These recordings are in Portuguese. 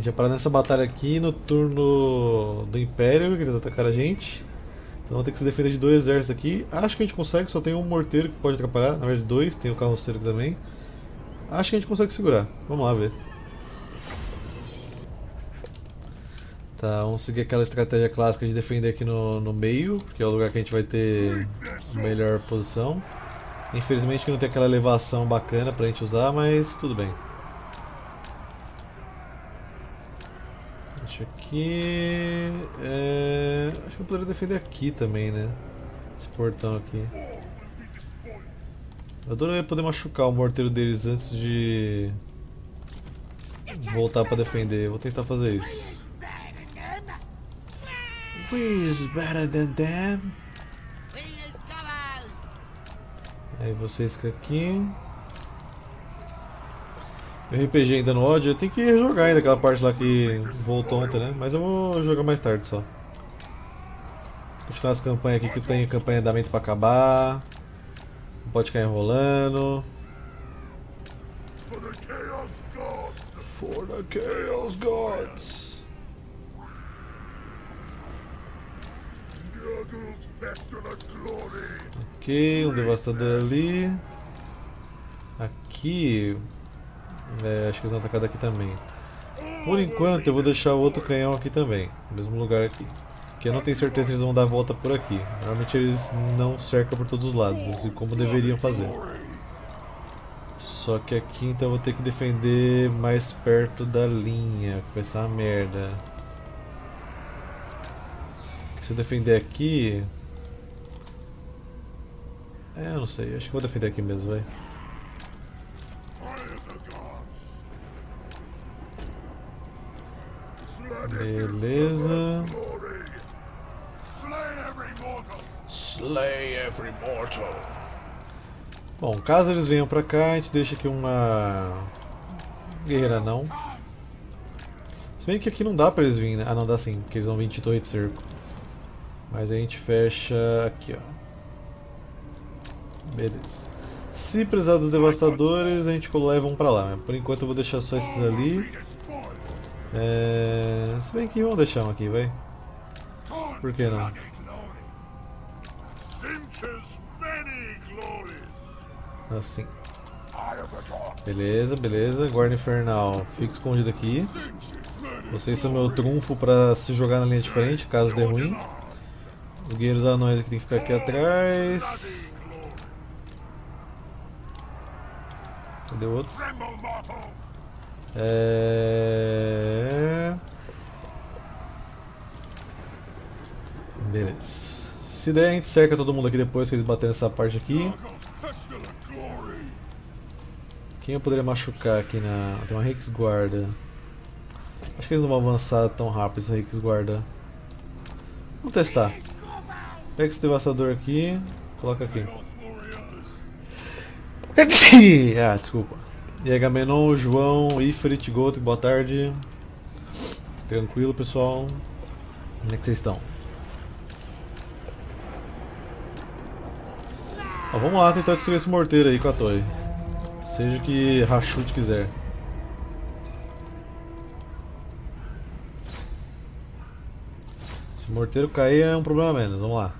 A gente vai parar nessa batalha aqui no turno do Império, que eles atacaram a gente. Então vamos ter que se defender de dois exércitos aqui. Acho que a gente consegue, só tem um morteiro que pode atrapalhar. Na verdade dois, tem o carroceiro também. Acho que a gente consegue segurar, vamos lá ver. Tá, vamos seguir aquela estratégia clássica de defender aqui no meio, porque é o lugar que a gente vai ter a melhor posição. Infelizmente que não tem aquela elevação bacana pra gente usar, mas tudo bem. Aqui, acho que eu poderia defender aqui também, né? Esse portão aqui. Eu adoraria poder machucar o morteiro deles antes de voltar pra defender. Vou tentar fazer isso. Aí vocês ficam aqui. Meu RPG ainda no ódio, eu tenho que jogar ainda aquela parte lá que voltou ontem, né? Mas eu vou jogar mais tarde só. Continuar as campanhas aqui que tem campanha de andamento pra acabar. Não pode ficar enrolando. For the Chaos Gods! Ok, um devastador ali. Aqui. É, acho que eles vão atacar daqui também. Por enquanto eu vou deixar o outro canhão aqui também, no mesmo lugar aqui. Porque eu não tenho certeza se eles vão dar a volta por aqui. Normalmente eles não cercam por todos os lados, como deveriam fazer. Só que aqui então eu vou ter que defender mais perto da linha, que vai ser uma merda. Se eu defender aqui... É, eu não sei, acho que vou defender aqui mesmo, vai. Beleza. Slay every mortal. Bom, caso eles venham pra cá, a gente deixa aqui uma guerreira não. Se bem que aqui não dá pra eles virem, né? Ah, não dá sim, porque eles vão vir de torre de cerco. Mas a gente fecha aqui, ó. Beleza. Se precisar dos devastadores, a gente leva um pra lá, né? Por enquanto eu vou deixar só esses ali. Se bem que vamos deixar um aqui, vai. Por que não? Assim. Beleza, beleza. Guarda Infernal, fica escondido aqui. Vocês são meu trunfo pra se jogar na linha de frente, caso dê ruim. Os guerreiros anões aqui tem que ficar aqui atrás. Cadê o outro? Beleza. Se der, a gente cerca todo mundo aqui depois que eles baterem essa parte aqui. Quem eu poderia machucar aqui na... Tem uma Rex Guarda. Acho que eles não vão avançar tão rápido essa Rex Guarda. Vamos testar. Pega esse devastador aqui. Coloca aqui. Ah, desculpa. E aí, Agamenon, João, Ifrit, Goto, boa tarde. Tranquilo, pessoal. Onde é que vocês estão? Ó, vamos lá tentar destruir esse morteiro aí com a torre. Seja o que Hashut quiser. Se o morteiro cair é um problema menos, vamos lá.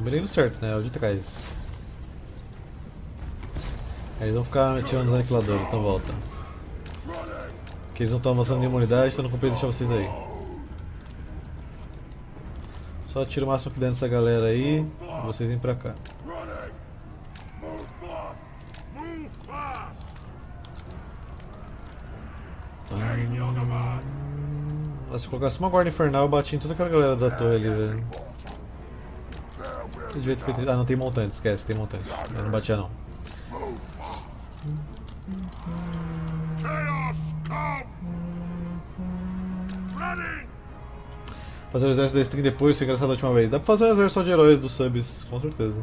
Me lembro certo, né? O de trás. Aí eles vão ficar tirando os aniquiladores, então volta. Porque eles não estão avançando nenhuma unidade, então não compensa deixar vocês aí. Só tira o máximo que der nessa galera aí e vocês vêm pra cá. Se eu colocasse uma guarda infernal, eu bati em toda aquela galera da torre ali, velho. Ah, não tem montante, esquece, tem montante. Eu não batia não. Fazer o exército da string depois, foi engraçado da última vez. Dá pra fazer um exército só de heróis dos subs, com certeza.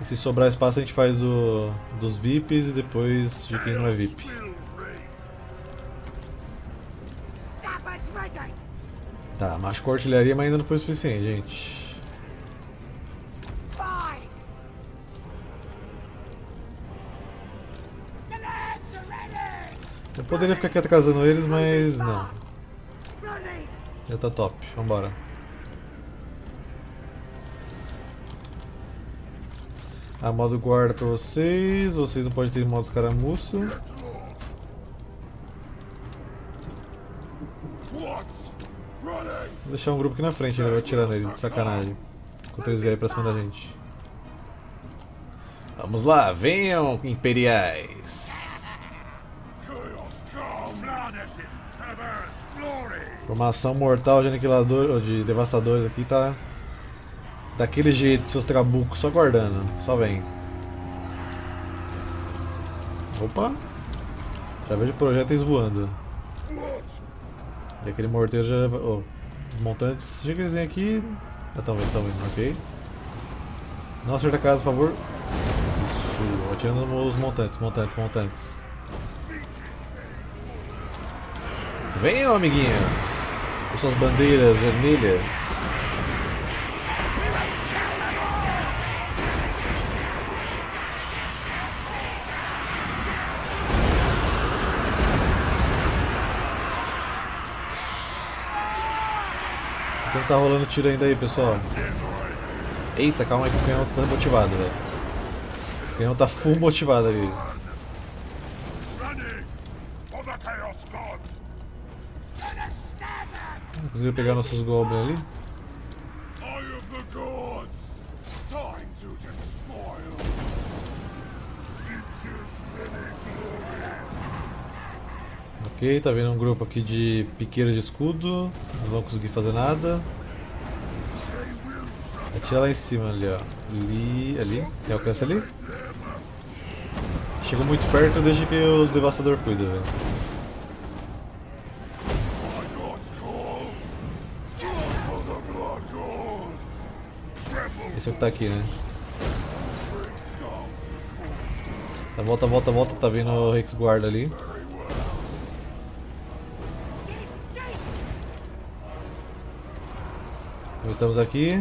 E se sobrar espaço a gente faz dos VIPs e depois de quem não é VIP. Tá, machucou a artilharia, mas ainda não foi o suficiente, gente. Eu poderia ficar aqui atrasando eles, mas não. Já tá top, vambora. Ah, modo guarda pra vocês, vocês não podem ter modo escaramuça. Vou deixar um grupo aqui na frente, ele vai atirar nele, de sacanagem. Enquanto eles vierem pra cima da gente. Vamos lá, venham, imperiais! Formação mortal de aniquilador, de devastadores aqui tá daquele jeito, seus trabucos, só guardando, só vem. Opa! Já vejo projéteis voando. E aquele morteiro já... Oh, os montantes, chega eles aqui... Já estão vendo, ok. Não acerta a casa, por favor. Isso, atirando os montantes. Venham, amiguinhos! Com suas bandeiras vermelhas. Tá rolando tiro ainda aí, pessoal. Eita, calma aí que o canhão tá motivado, velho. O canhão tá full motivado ali. Conseguiu pegar nossos goblins ali. Ok, tá vendo um grupo aqui de piqueira de escudo, não vão conseguir fazer nada. Atira lá em cima ali, ó. Ali, tem alcance ali? Chegou muito perto, deixa que os devastadores cuidam, velho. Esse é o que tá aqui, né? Tá, volta, tá vendo o Rex Guarda ali. Estamos aqui.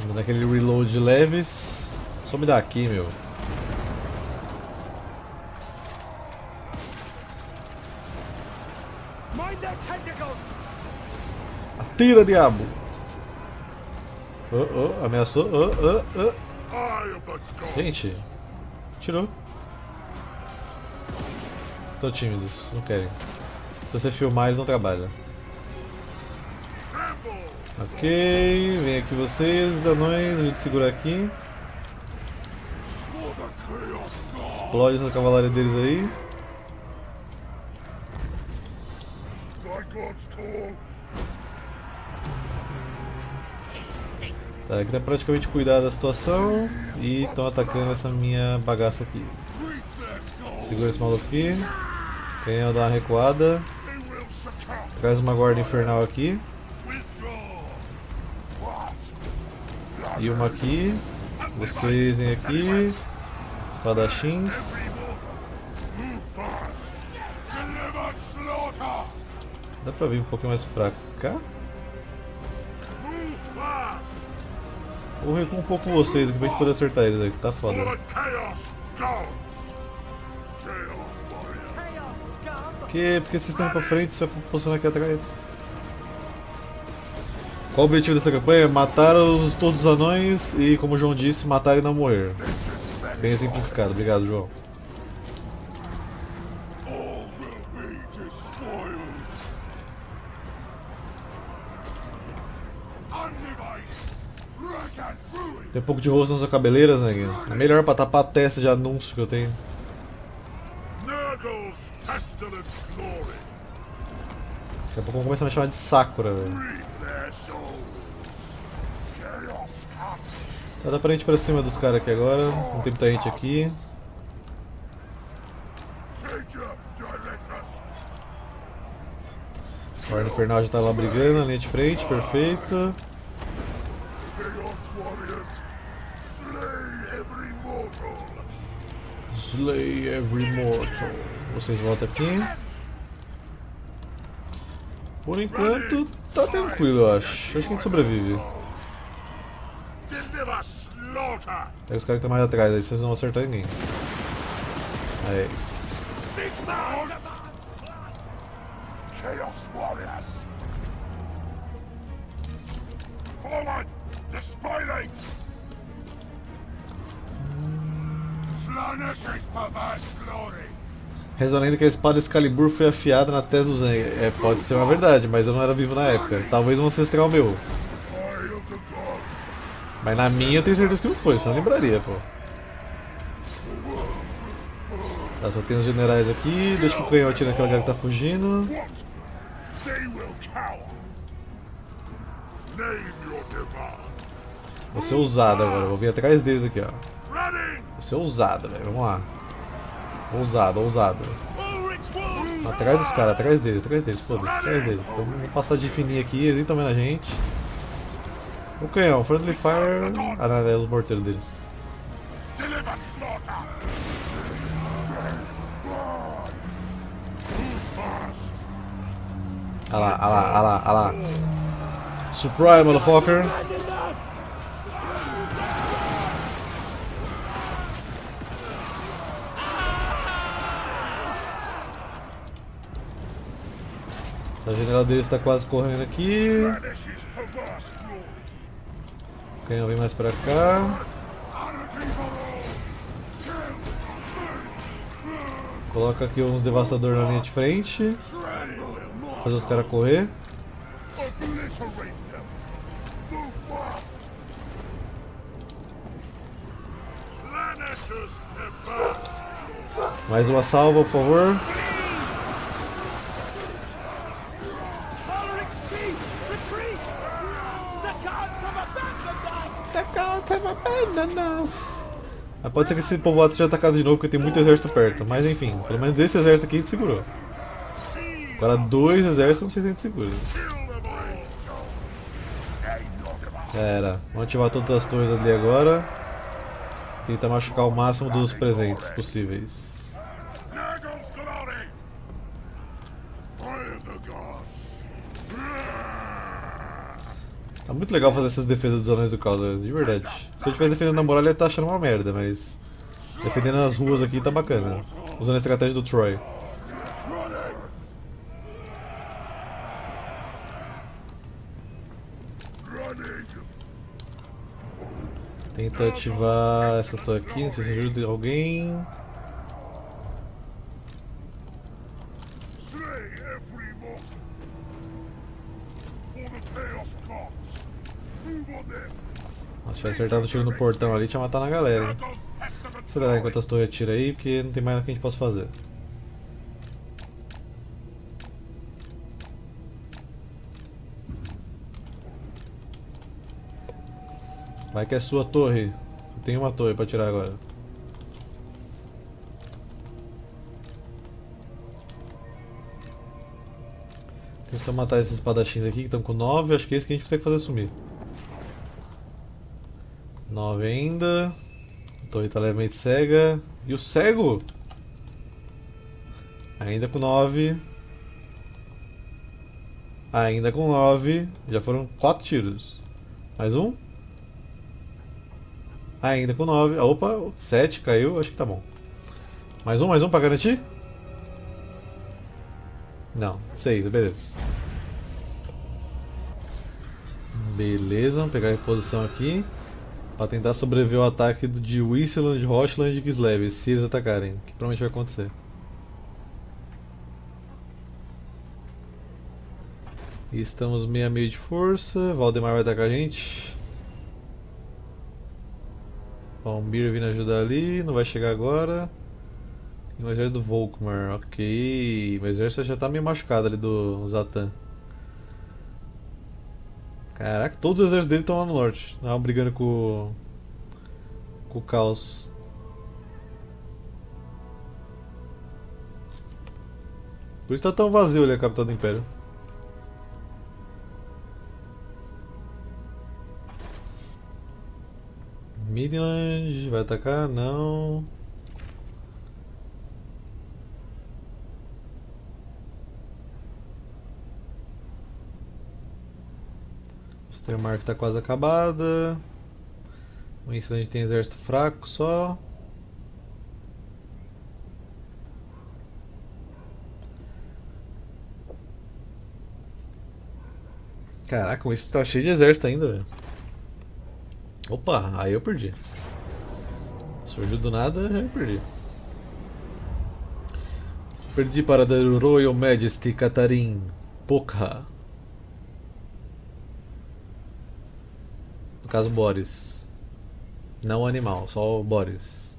Vamos dar aquele reload leves. Só me dá aqui, meu. Atira, diabo! Oh, ameaçou. Gente, tirou. Estão tímidos, não querem. Se você filmar, eles não trabalham. Ok, vem aqui vocês, danões, a gente segura aqui. Explode essa cavalaria deles aí. Tá, aqui tá praticamente cuidado da situação. E estão atacando essa minha bagaça aqui. Segura esse maluco aqui. Canhão dá uma recuada. Traz uma guarda infernal aqui. E uma aqui. Vocês vêm aqui. Espadachins. Dá pra vir um pouquinho mais pra cá? Vou recuar um pouco vocês aqui pra gente poder acertar eles aqui, tá foda. Porque vocês estão indo pra frente, você vai posicionar aqui atrás. Qual o objetivo dessa campanha? Matar todos os anões e, como o João disse, matar e não morrer. Bem simplificado, obrigado, João. Tem um pouco de rosto nas suas cabeleiras, né? É melhor pra tapar a testa de anúncio que eu tenho. Daqui a pouco vão começar a me chamar de Sakura, velho. Tá, dá pra gente ir pra cima dos caras aqui agora. Não tem muita gente aqui. O Guarda Infernal já tá lá brigando na linha de frente, perfeito. Slay every mortal. Vocês voltam aqui. Por enquanto, tá tranquilo, eu acho. Acho que a gente sobrevive. Pega os caras que estão mais atrás, aí vocês não vão acertar ninguém. Aí. Chaos Warriors. Forward! Destroy them! Slanesh is perverse glory! Reza a lenda que a espada Excalibur foi afiada na testa do Zhang. É, pode ser uma verdade, mas eu não era vivo na época. Talvez um ancestral meu. Mas na minha eu tenho certeza que não foi, senão eu lembraria, pô. Tá, só tem os generais aqui. Deixa que o canhão atira naquela galera que tá fugindo. Vou ser ousado agora, vou vir atrás deles aqui, ó. Vou ser ousado, velho, vamos lá. Ousado, ousado. Atrás dos caras, atrás deles, foda-se, atrás deles. Então, vamos passar de fininho aqui, eles nem estão vendo a gente. O canhão, friendly fire. Ah, não, é os morteiros deles. Ah lá, ah lá, ah lá, ah lá. Surprise, motherfucker. A general dele está quase correndo aqui. O canhão vem mais pra cá. Coloca aqui uns devastadores na linha de frente. Fazer os caras correr. Mais uma salva, por favor. Mas pode ser que esse povoado seja atacado de novo, porque tem muito exército perto. Mas enfim, pelo menos esse exército aqui a gente segurou. Agora dois exércitos, não sei se a gente segura. Já era. Vamos ativar todas as torres ali agora. Tentar machucar o máximo dos presentes possíveis. Tá muito legal fazer essas defesas dos anões do caos, de verdade. Se eu estivesse defendendo a muralha, ele tá achando uma merda, mas... defendendo as ruas aqui tá bacana. Usando a estratégia do Troy. Tenta ativar essa torre aqui, não sei se ajuda alguém. Nossa, se tivesse acertado o tiro no portão ali, tinha matado a galera. Acelerar enquanto as torres atiram aí, porque não tem mais nada que a gente possa fazer. Vai que é sua torre. Eu tenho uma torre pra tirar agora. Tem que só matar esses espadachins aqui que estão com 9. Acho que é esse que a gente consegue fazer sumir. 9 ainda. A torre tá levemente cega. E o cego? Ainda com 9. Ainda com 9. Já foram 4 tiros. Mais um. Ainda com 9. Opa, 7 caiu, acho que tá bom. Mais um pra garantir? Não, 6, beleza. Beleza, vamos pegar a posição aqui. Pra tentar sobreviver ao ataque de Wissland, Rochlann e Kislev, se eles atacarem, que provavelmente vai acontecer. E estamos meio a meio de força, Valdemar vai atacar a gente. Bom, o Mir vindo ajudar ali, não vai chegar agora. E o exército do Volkmar, ok. Mas o exército já tá meio machucado ali do Zatã. Caraca, todos os exércitos dele estão lá no norte. Não, brigando com o caos. Por isso tá tão vazio ali a capital do Império. Midland vai atacar? Não. O Streammark está quase acabada. O Wissland tem exército fraco só. Caraca, o Wissland tá cheio de exército ainda, velho. Opa, aí eu perdi. Surgiu do nada, eu perdi. Perdi para The Royal Majesty Katarin. Pokha. No caso, Boris. Não o animal, só o Boris.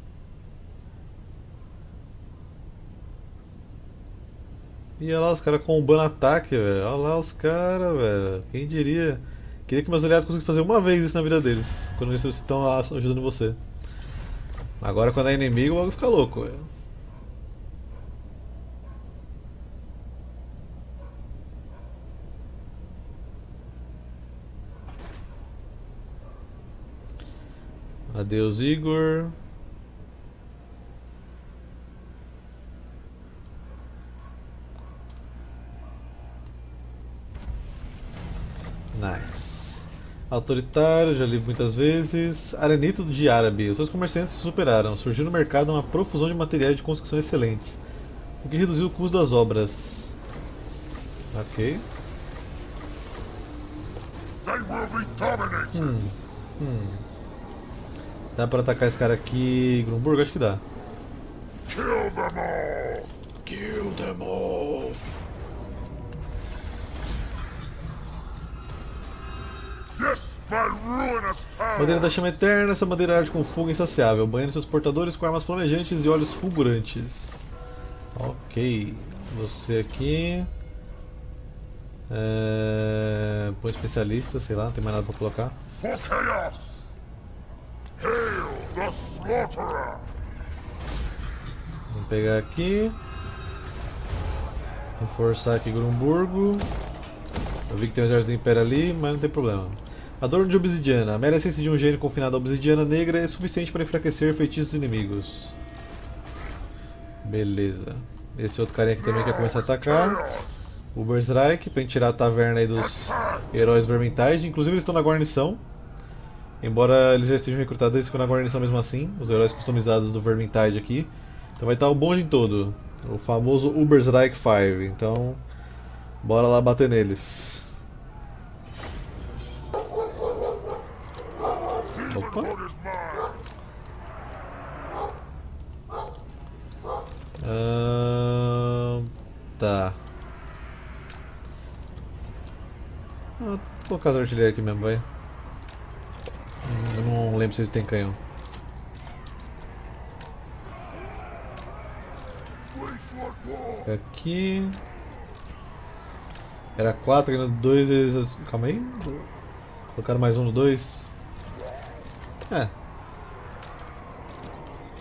E olha lá os caras combando ataque, velho. Olha lá os caras, velho. Quem diria? Queria que meus aliados conseguissem fazer uma vez isso na vida deles. Quando eles estão ajudando você. Agora, quando é inimigo, o bagulho fica louco, velho. Adeus, Igor. Nice. Autoritário, já li muitas vezes. Arenito de Árabe. Os seus comerciantes se superaram. Surgiu no mercado uma profusão de materiais de construção excelentes, o que reduziu o custo das obras. Ok. Dá pra atacar esse cara aqui, Grunburg? Acho que dá. Kill them all! Kill them all! Yes, my ruinous power! Bandeira da chama eterna, essa bandeira arde com fogo insaciável, banhando seus portadores com armas flamejantes e olhos fulgurantes. Ok, você aqui. Põe especialista, sei lá, não tem mais nada pra colocar. For chaos! Hail the Slaughterer! Vamos pegar aqui. Reforçar aqui Grunburgo. Eu vi que tem um exército do Império ali, mas não tem problema. Adorno de obsidiana. A mera essência de um gênio confinado à obsidiana negra é suficiente para enfraquecer feitiços inimigos. Beleza. Esse outro carinha aqui também quer começar a atacar. Uberstrike, para tirar a taverna aí dos heróis Vermintide. Inclusive eles estão na guarnição. Embora eles já estejam recrutados, eles ficam na guarnição mesmo assim, os heróis customizados do Vermintide aqui. Então vai estar o bonde todo, o famoso Uberstrike 5, então bora lá bater neles. Opa! Tá. Vou colocar as artilheiras aqui mesmo, vai. Eu não lembro se eles têm canhão. Aqui. Era 4, ainda 2 eles. Calma aí. Colocaram mais um no 2. É.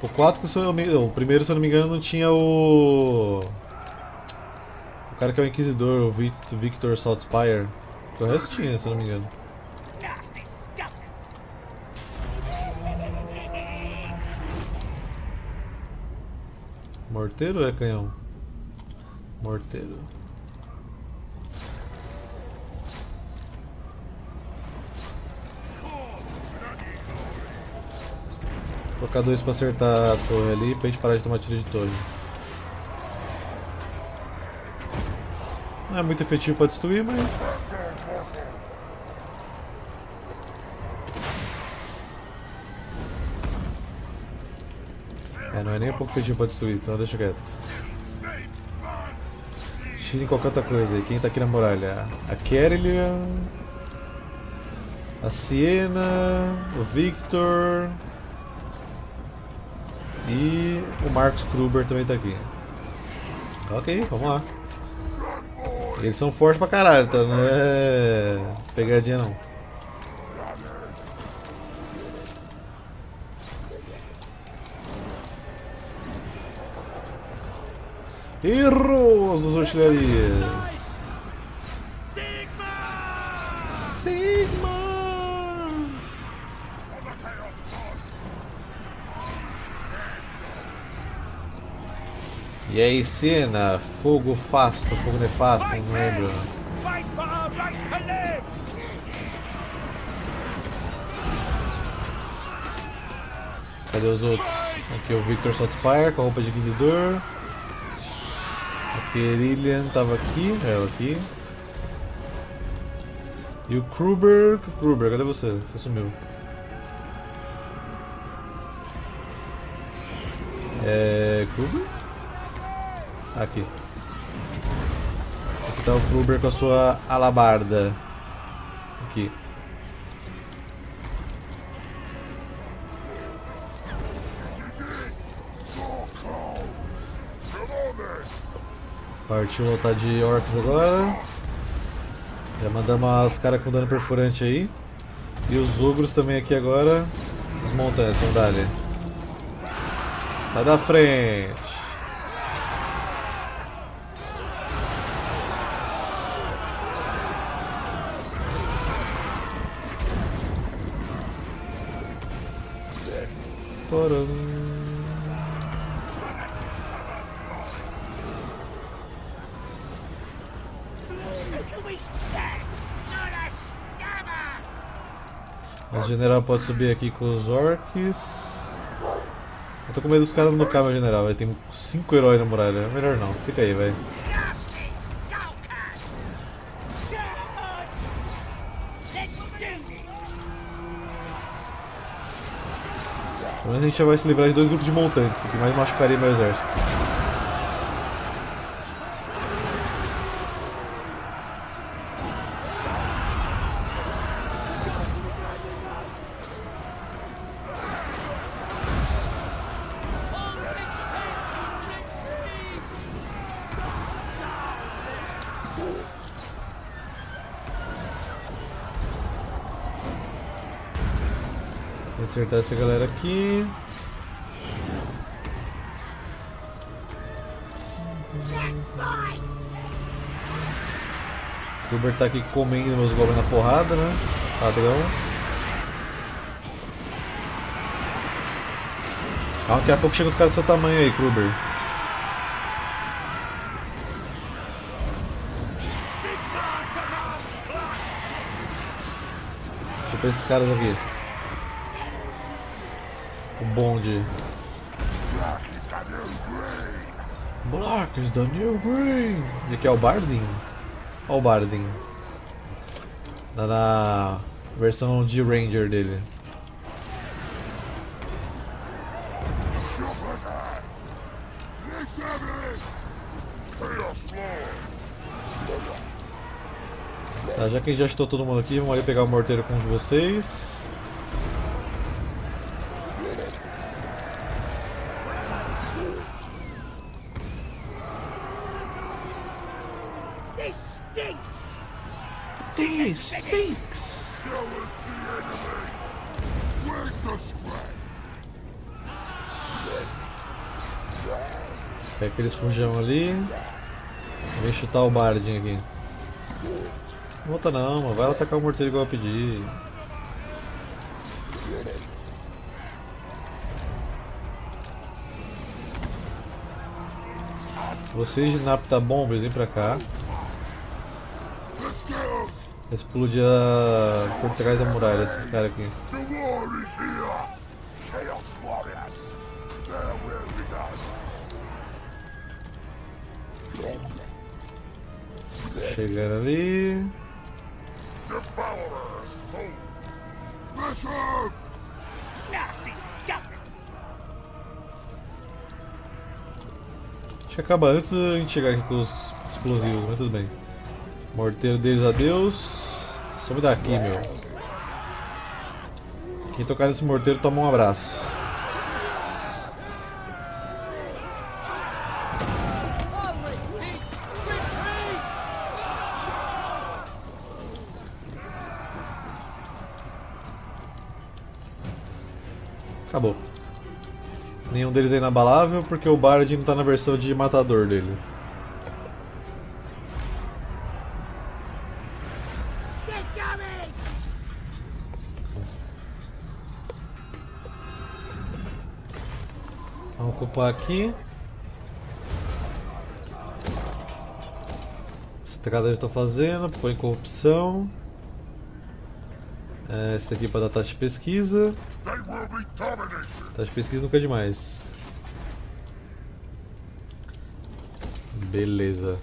O 4 que se eu não me engano. O primeiro, se eu não me engano, não tinha o. O cara que é o Inquisidor, o Victor Saltzpyre. O resto tinha, se eu não me engano. Morteiro ou é canhão? Morteiro. Vou tocar 2 pra acertar a torre ali, pra gente parar de tomar tiro de torre. Não é muito efetivo pra destruir, mas... Não é nem um pouco feitiço pra destruir, então deixa quieto. Tirem qualquer outra coisa aí, quem tá aqui na muralha? A Kerillian, a Siena, o Victor e o Marcos Kruber também tá aqui. Ok, vamos lá. Eles são fortes pra caralho, tá? Não é pegadinha não. Erros dos artilharias. Sigma! E aí, Senna? Fogo fasto, fogo nefasto, não lembro. Cadê os outros? Aqui o Victor Saltzpyre com a roupa de inquisidor. A Kerillian tava aqui, ela aqui. E o Kruber. Kruber, cadê você? Você sumiu. É. Kruber? Aqui. Aqui tá o Kruber com a sua alabarda. Aqui. Partiu lutar de orcs agora. Já mandamos os caras com dano perfurante aí. E os ogros também aqui agora. Os montantes, vamos dar ali. Sai da frente! Porra. O general pode subir aqui com os orcs. Eu tô com medo dos caras não tocar meu general, véio. Tem 5 heróis na muralha, melhor não, fica aí, velho. Pelo menos a gente já vai se livrar de 2 grupos de montantes, o que mais machucaria meu exército. Acertar essa galera aqui. O Uber tá aqui comendo meus goblins na porrada, né? Padrão. Calma, daqui a pouco chega os caras do seu tamanho aí, Kruber. Deixa eu ver esses caras aqui. O bonde. Black is the new green. E aqui é o Bardin. Olha o Bardin. Tá na versão de Ranger dele. Tá, já que a gente já chutou todo mundo aqui, vamos ali pegar o morteiro com um de vocês. Stinks. Pega aqueles fujão ali. Vem chutar o Bardin aqui. Não volta não, mano. Vai atacar o morteiro igual eu pedi. Vocês de Napta Bombas, vem pra cá. Explode por trás da muralha, esses caras aqui. Chegando ali. Acho que acaba antes de a gente chegar aqui com os explosivos, mas tudo bem. Morteiro deles, adeus. Sobe daqui, meu. Quem tocar nesse morteiro toma um abraço. Acabou. Nenhum deles é inabalável porque o Bard não tá na versão de matador dele. Aqui, estrada eu estou fazendo, põe corrupção. Esse daqui é para dar taxa de pesquisa. Taxa de pesquisa nunca é demais. Beleza.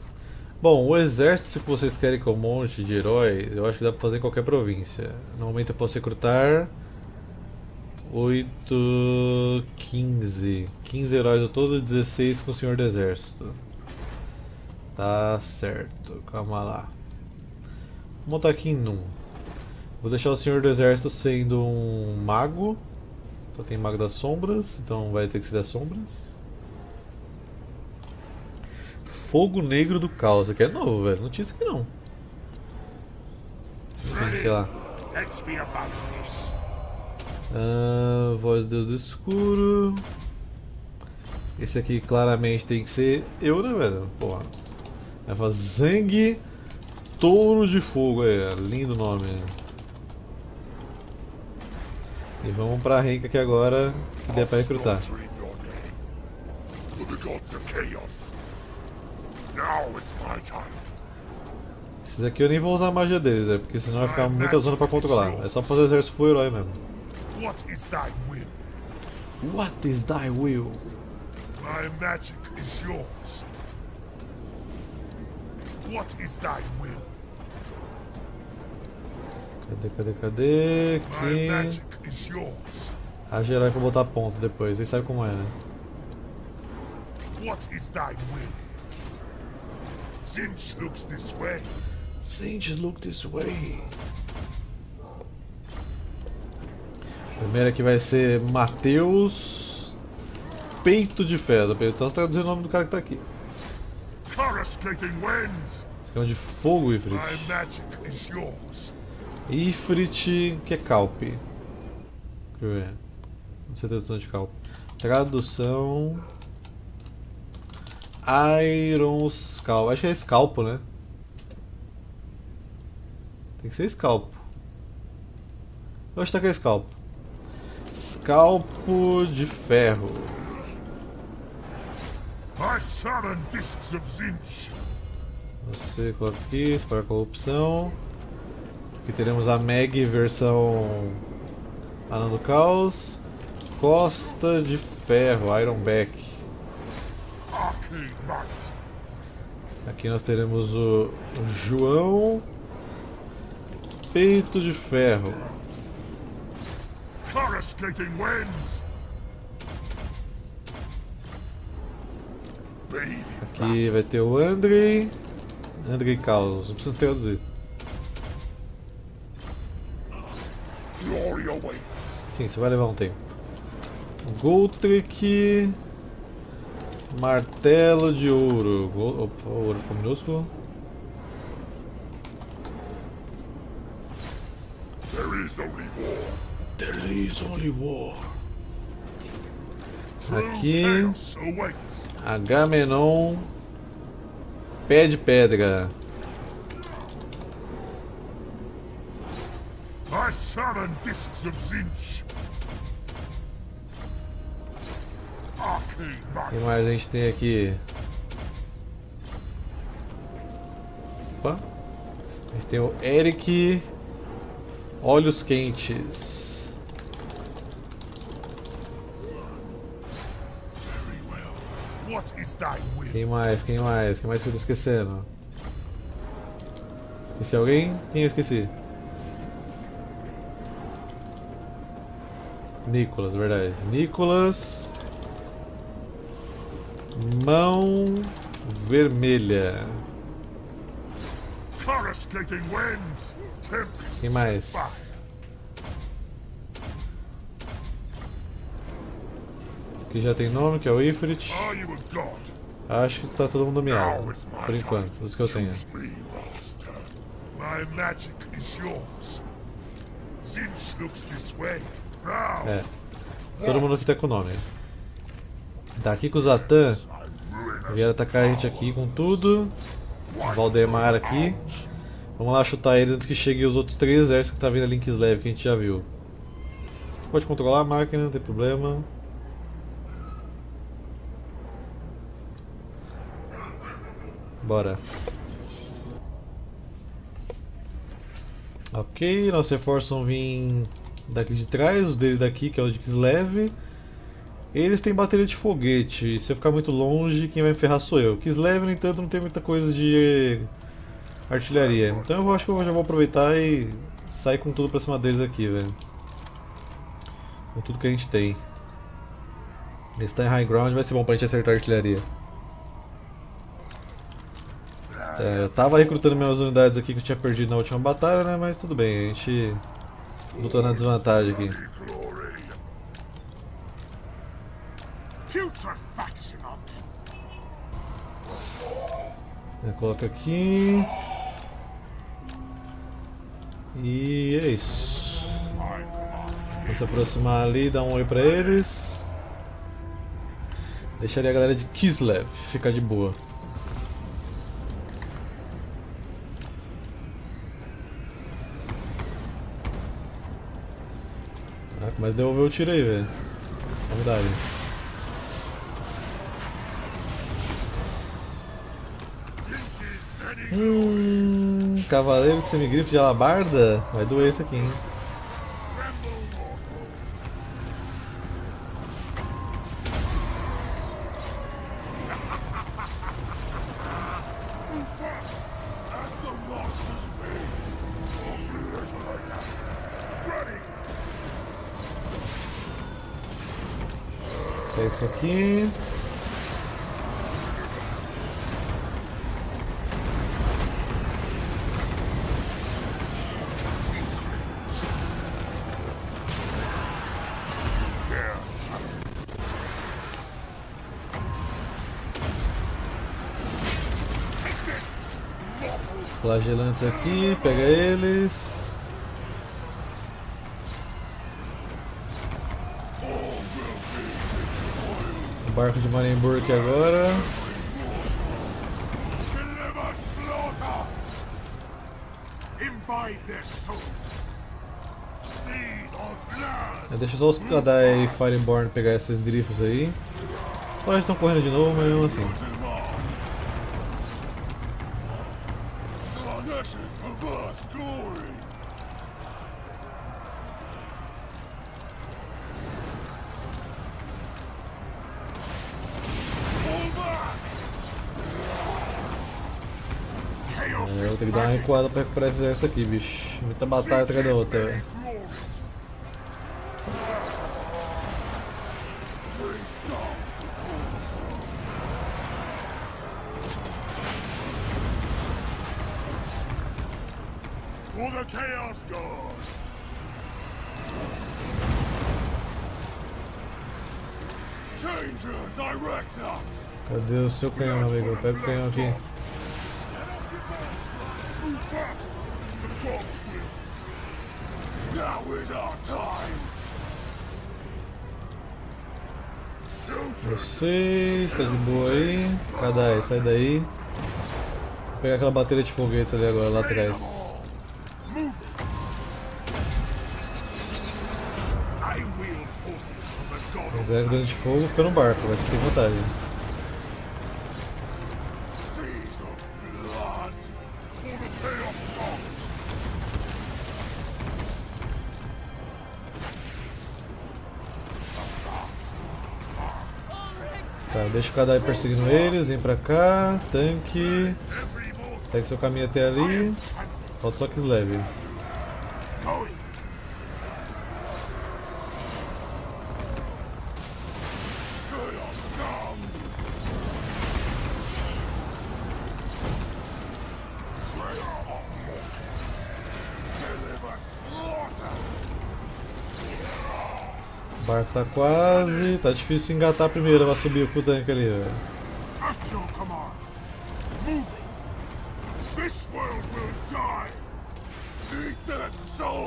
Bom, o exército que vocês querem com um monte de herói, eu acho que dá pra fazer em qualquer província. No momento eu posso recrutar 15 heróis ao todo, 16 com o senhor do exército. Tá certo, calma lá. Vou montar aqui em 1. Vou deixar o senhor do exército sendo um mago. Só tem mago das sombras, então vai ter que ser das sombras. Fogo Negro do Caos, aqui é novo, velho. Não tinha isso aqui não. Sei lá. Voz do Deus do Escuro. Esse aqui claramente tem que ser eu, né, velho? Porra. Vai fazer Zhang Touro de Fogo, é lindo nome. E vamos pra Renka aqui agora, que der pra recrutar. Esses aqui eu nem vou usar a magia deles, né? Porque senão vai ficar muita zona pra controlar. É só fazer o exército full herói mesmo. What is thy will? My magic is yours. What is thy will? Cadê? Aqui. A geral que eu vou botar ponto depois, vocês sabem como é, né? What is thy will? Tzeentch looks this way. Primeiro aqui vai ser Mateus Peito de Ferro. Então você tá dizendo o nome do cara que tá aqui. Esse aqui é um de fogo, Ifrit. Ifrit, que é Calp. Deixa eu ver. Não sei tradução de Calp. Tradução... Iron Scalp, acho que é Scalpo, né? Tem que ser Scalpo. Eu acho que é Scalpo. Scalpo de Ferro. Você coloca aqui, espalha corrupção. Aqui teremos a Meg versão Anã do Caos. Costa de Ferro, Iron Back. Aqui nós teremos o João Peito de Ferro. Aqui vai ter o Andrei Caos, não preciso traduzir. Sim, isso vai levar um tempo. Gotrek. Martelo de Ouro. Opa, o ouro ficou minúsculo. There is only war. Aqui. Agamenon. Pé de Pedra. O que mais a gente tem aqui? Opa. A gente tem o Eric Olhos Quentes. Quem mais que eu tô esquecendo? Esqueci alguém? Quem eu esqueci? Nicolas, verdade. Nicolas Mão Vermelha. Quem mais? Esse aqui já tem nome, que é o Ifrit. Acho que tá todo mundo nomeado, por enquanto, os que eu tenho. É, todo mundo fica com o nome. Tá aqui com o Zatã, vieram atacar a gente aqui com tudo. Valdemar aqui. Vamos lá chutar eles antes que cheguem os outros 3 exércitos que tá vindo ali em Kislev, que a gente já viu. Você pode controlar a máquina, não tem problema. Bora. Ok, nossos reforços vão vir daqui de trás, os deles daqui, que é o de Kislev. Eles têm bateria de foguete, se eu ficar muito longe, quem vai me ferrar sou eu. Kislev, no entanto, não tem muita coisa de artilharia, então eu acho que eu já vou aproveitar e sair com tudo pra cima deles aqui, velho. Com tudo que a gente tem. Eles estão em high ground, vai ser bom pra gente acertar a artilharia. Tá, eu tava recrutando minhas unidades aqui que eu tinha perdido na última batalha, né? Mas tudo bem, a gente lutou na desvantagem aqui. Coloca aqui. E é isso. Vou se aproximar ali, dar um oi pra eles. Deixaria a galera de Kislev ficar de boa. Caraca, mas devolveu o tiro aí, velho. Vamos dar aí. Cavaleiro semigrife de alabarda? Vai doer isso aqui, hein? Pega isso aqui. Flagelantes aqui, pega eles. O barco de Marienburg aqui agora. Deixa só os Kadai e Fireborn pegar esses grifos aí. Agora eles estão correndo de novo, mas mesmo assim. Vou ter que dar uma recuada pra recuperar esse exército aqui, bicho. Muita batalha atrás da outra, velho. For the Chaos Gods. Changer, direct us. Cadê o seu canhão, amigo? Pega o canhão aqui. Vocês, tá de boa aí. Cadê? Sai daí. Vou pegar aquela bateria de foguetes ali agora, lá atrás. O velho dano de fogo fica no barco, vai ser vantagem. Deixa o Kadai perseguindo eles, vem pra cá, tanque, segue seu caminho até ali, falta só Kislev. O barco tá quase, tá difícil engatar primeiro pra subir com o tanque ali, velho.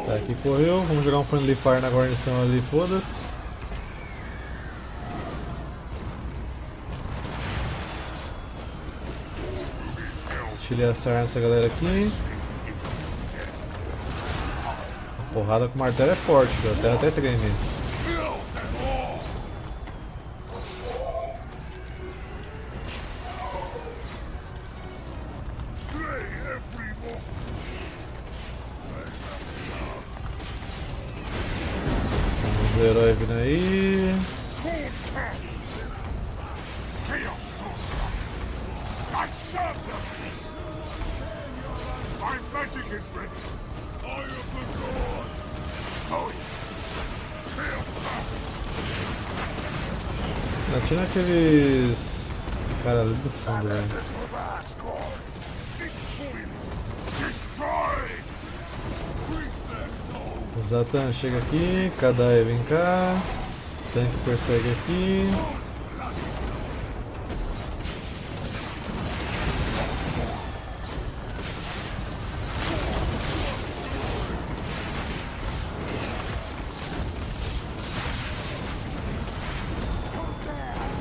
Tá, aqui correu, vamos jogar um friendly fire na guarnição ali, foda-se. Estilhaçar essa galera aqui. A porrada com o martelo é forte, velho, a terra até treme. os heróis vindo aí. Atira aqueles caras ali do fundo, velho. Zatã chega aqui, Kadai vem cá, Tank persegue aqui.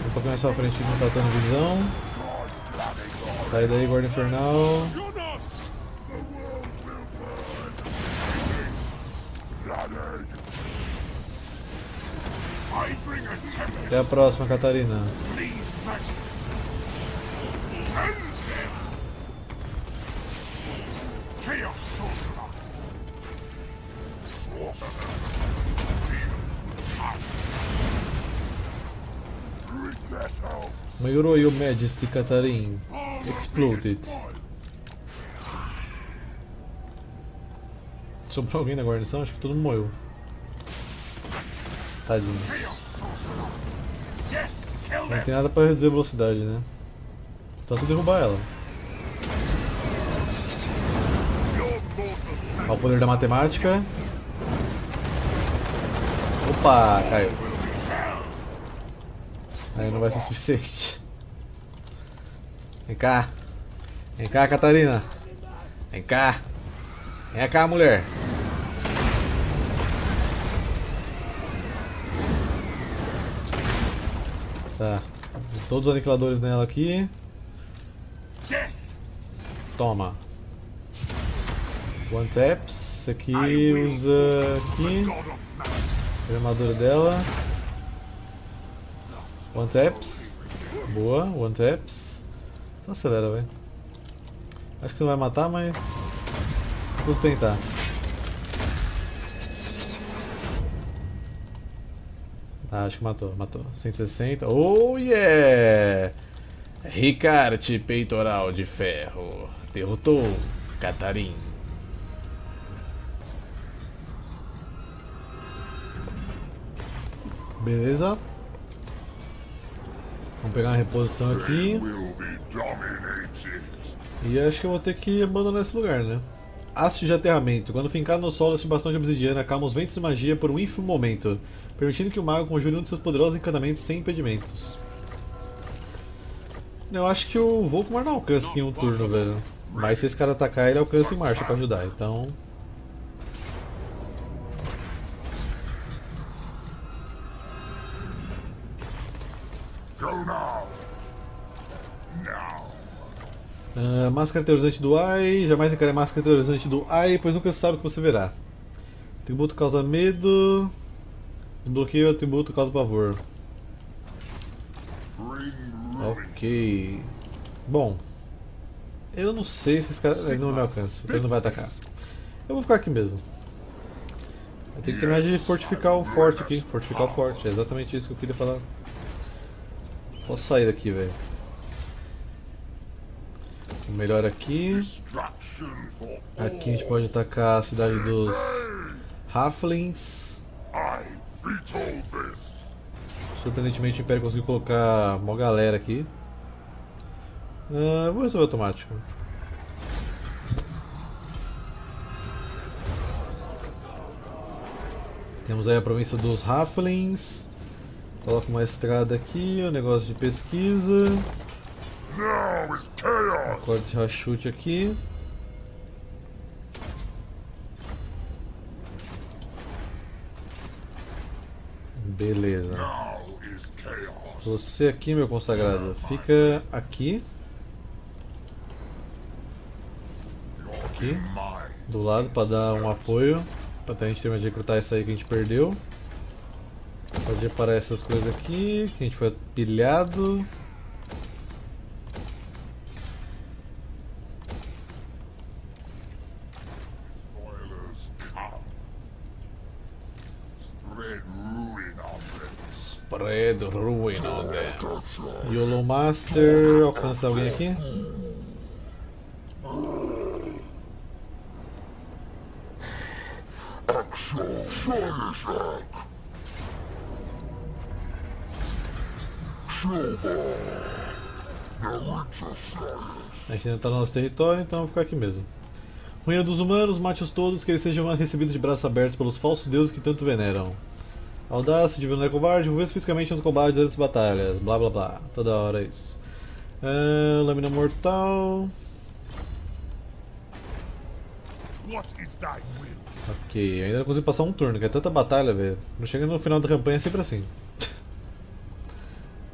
Vou colocar mais só a frente que não tá dando visão. Sai daí, guarda infernal. Até a próxima, Catarina. Melhorou Your Majesty, Katarin. Exploded. Sobrou alguém na guarnição? Acho que todo mundo morreu. Tadinho. Não tem nada pra reduzir velocidade, né? Só se derrubar ela. Olha o poder da matemática. Opa, caiu. Aí não vai ser suficiente. Vem cá. Vem cá, Catarina. Vem cá. Vem cá, mulher. Tá, todos os aniquiladores nela aqui. Toma. One taps, esse aqui usa aqui. A armadura dela. One taps. Boa, one taps. Então acelera, velho. Acho que você não vai matar, mas vamos tentar. Ah, acho que matou, matou. 160. Oh yeah! Ricarte, peitoral de ferro. Derrotou Katarin. Beleza. Vamos pegar uma reposição aqui. E acho que eu vou ter que abandonar esse lugar, né? Haste de aterramento. Quando fincado no solo, este bastão de obsidiana acalma os ventos de magia por um ínfimo momento, permitindo que o mago conjure um de seus poderosos encantamentos sem impedimentos. Eu acho que o Volkmar não alcança em um turno, velho. Mas se esse cara atacar, ele alcança em marcha pra ajudar, então... Máscara terrorizante do Ai, jamais encare máscara terrorizante do Ai, pois nunca se sabe o que você verá. Atributo causa medo. Desbloqueio o atributo causa pavor. Ok. Bom, eu não sei se esse cara ele não me alcança, então ele não vai atacar. Eu vou ficar aqui mesmo. Eu tenho que terminar de fortificar o forte aqui. Fortificar o forte, é exatamente isso que eu queria falar. Posso sair daqui, velho. Melhor aqui. Aqui a gente pode atacar a cidade dos Halflings. Surpreendentemente o Império conseguiu colocar uma galera aqui. Vou resolver automático. Temos aí a província dos Halflings. Coloca uma estrada aqui, um negócio de pesquisa. Acorda de Hashut aqui. Beleza. Você aqui, meu consagrado, fica aqui. Aqui. Do lado para dar um apoio. Até a gente terminar de recrutar isso aí que a gente perdeu. Pode reparar essas coisas aqui, que a gente foi pilhado. Predruinode. Yolo Master, alcança alguém aqui? A gente ainda está no nosso território, então vamos ficar aqui mesmo. Ruína dos humanos, mate-os todos, que eles sejam recebidos de braços abertos pelos falsos deuses que tanto veneram. Audácia, divino não é covarde, envolver-se fisicamente no combate durante as batalhas, blá blá blá, toda hora é isso. Lâmina mortal. Ok, ainda não consigo passar um turno, que é tanta batalha, velho. Não chega no final da campanha, é sempre assim.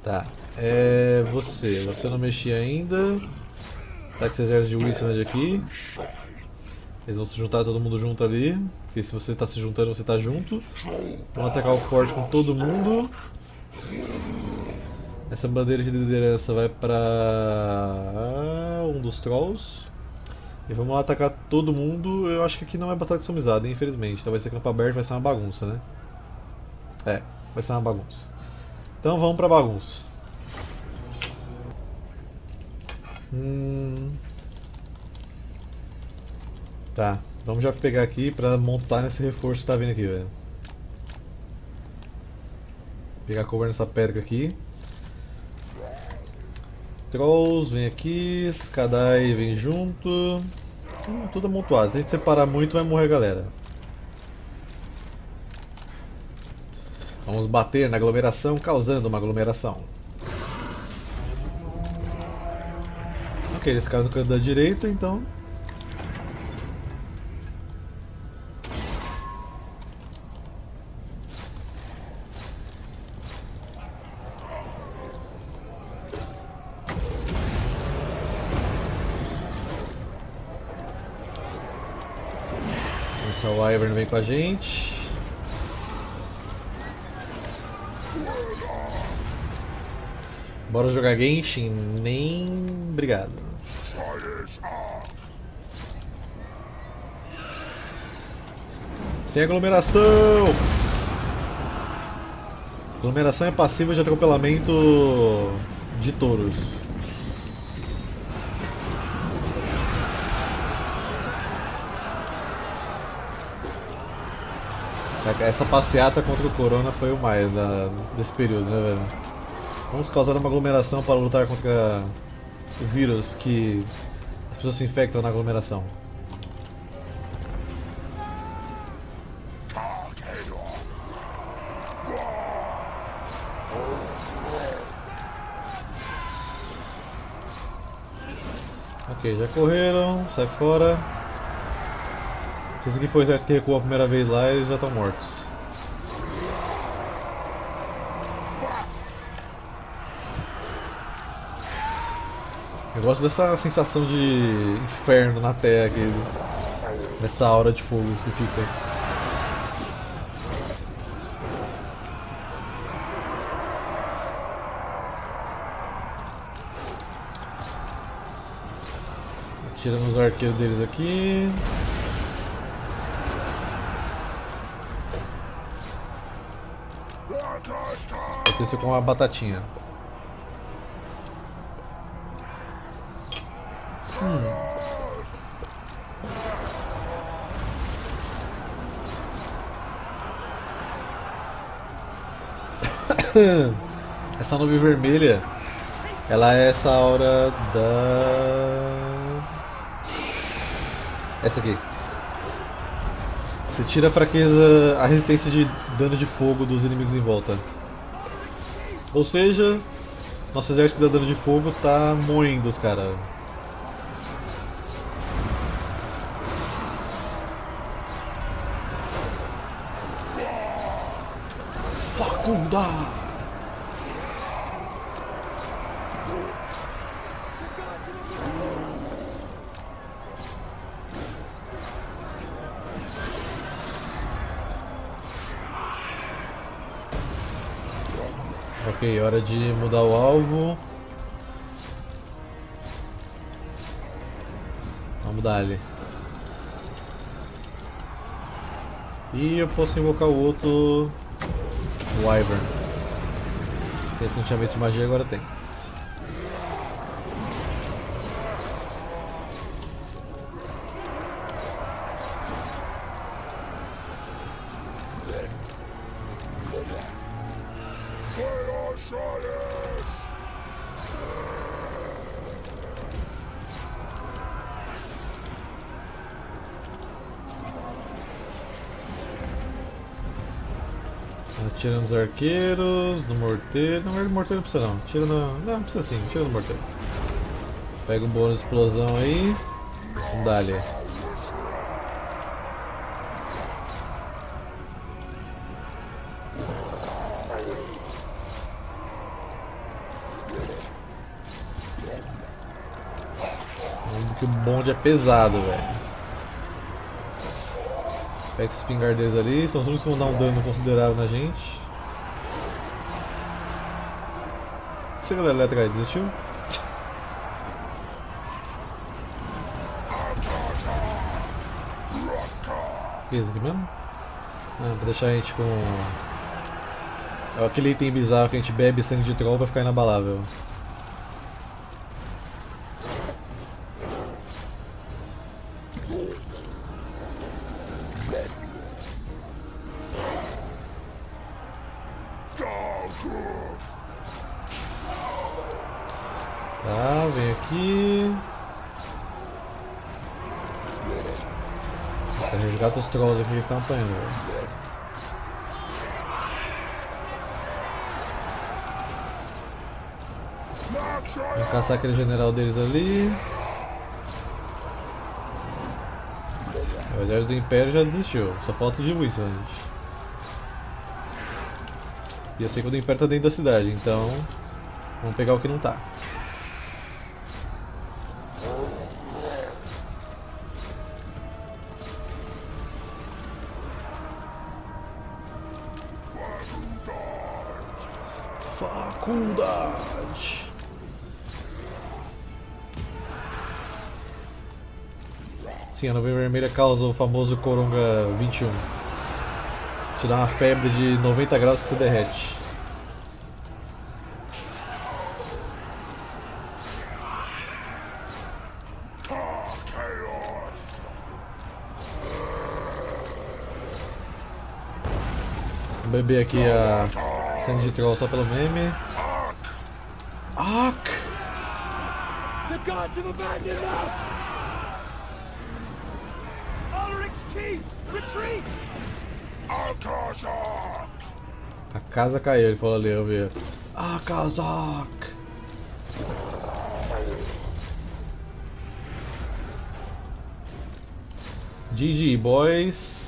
Tá, é você não mexia ainda. Tá, que esse exército de Wissland aqui. Eles vão se juntar, todo mundo junto ali. Porque se você tá se juntando, você tá junto. Vamos atacar o forte com todo mundo. Essa bandeira de liderança vai pra um dos trolls. E vamos lá atacar todo mundo. Eu acho que aqui não é batalha customizada, hein? Infelizmente. Então vai ser campo aberto, vai ser uma bagunça, né? É, vai ser uma bagunça. Então vamos pra bagunça. Tá, vamos já pegar aqui pra montar nesse reforço que tá vindo aqui, velho. Pegar cover nessa pedra aqui. Trolls, vem aqui. Skadai, vem junto. Tudo amontoado. Se a gente separar muito, vai morrer a galera. Vamos bater na aglomeração, causando uma aglomeração. Ok, eles ficaram no canto da direita, então. O Ivern vem com a gente. Bora jogar Genshin? Nem... obrigado. Sem aglomeração! Aglomeração é passiva de atropelamento de touros. Essa passeata contra o Corona foi o mais desse período, né, velho? Vamos causar uma aglomeração para lutar contra o vírus que as pessoas se infectam na aglomeração. Ok, já correram, sai fora. Se esse aqui foi o exército que recuou a primeira vez lá, eles já estão mortos. Eu gosto dessa sensação de inferno na terra, dessa aura de fogo que fica. Tirando os arqueiros deles aqui. Aconteceu com uma batatinha. Essa nuvem vermelha, ela é essa aura da... essa aqui. Você tira a fraqueza, a resistência de dano de fogo dos inimigos em volta. Ou seja, nosso exército que dá dano de fogo tá moendo os caras. Facunda! Ok, hora de mudar o alvo. Vamos mudar ali. E eu posso invocar o outro Wyvern. Tem sentimento de magia, agora tem. Tira nos arqueiros, no morteiro. Não, no morteiro não precisa não. Tira na... Não, precisa sim, tira no morteiro. Pega um bônus de explosão aí. Dá-lhe. Lembra que o bonde é pesado, velho. Pega esses pingardeiros ali, são os únicos que vão dar um dano considerável na gente. O que você, galera, elétrica aí? Desistiu? O que é isso aqui mesmo? Ah, pra deixar a gente com... É aquele item bizarro que a gente bebe sangue de troll pra ficar inabalável. Os trolls aqui estão apanhando. Vou caçar aquele general deles ali. O exército do Império já desistiu, só falta de Wissland. E eu sei que o do Império está dentro da cidade, então vamos pegar o que não está. Faculdade. Sim, a nuvem vermelha causa o famoso Coronga 21. Te dá uma febre de 90 graus que se derrete. Vou beber aqui a... sangue de troll só pelo meme. Ark! The gods have abandoned us! Ulrich's teeth! Retreat! Akazak! A casa caiu, ele falou ali, eu vi. Akazak! GG, boys!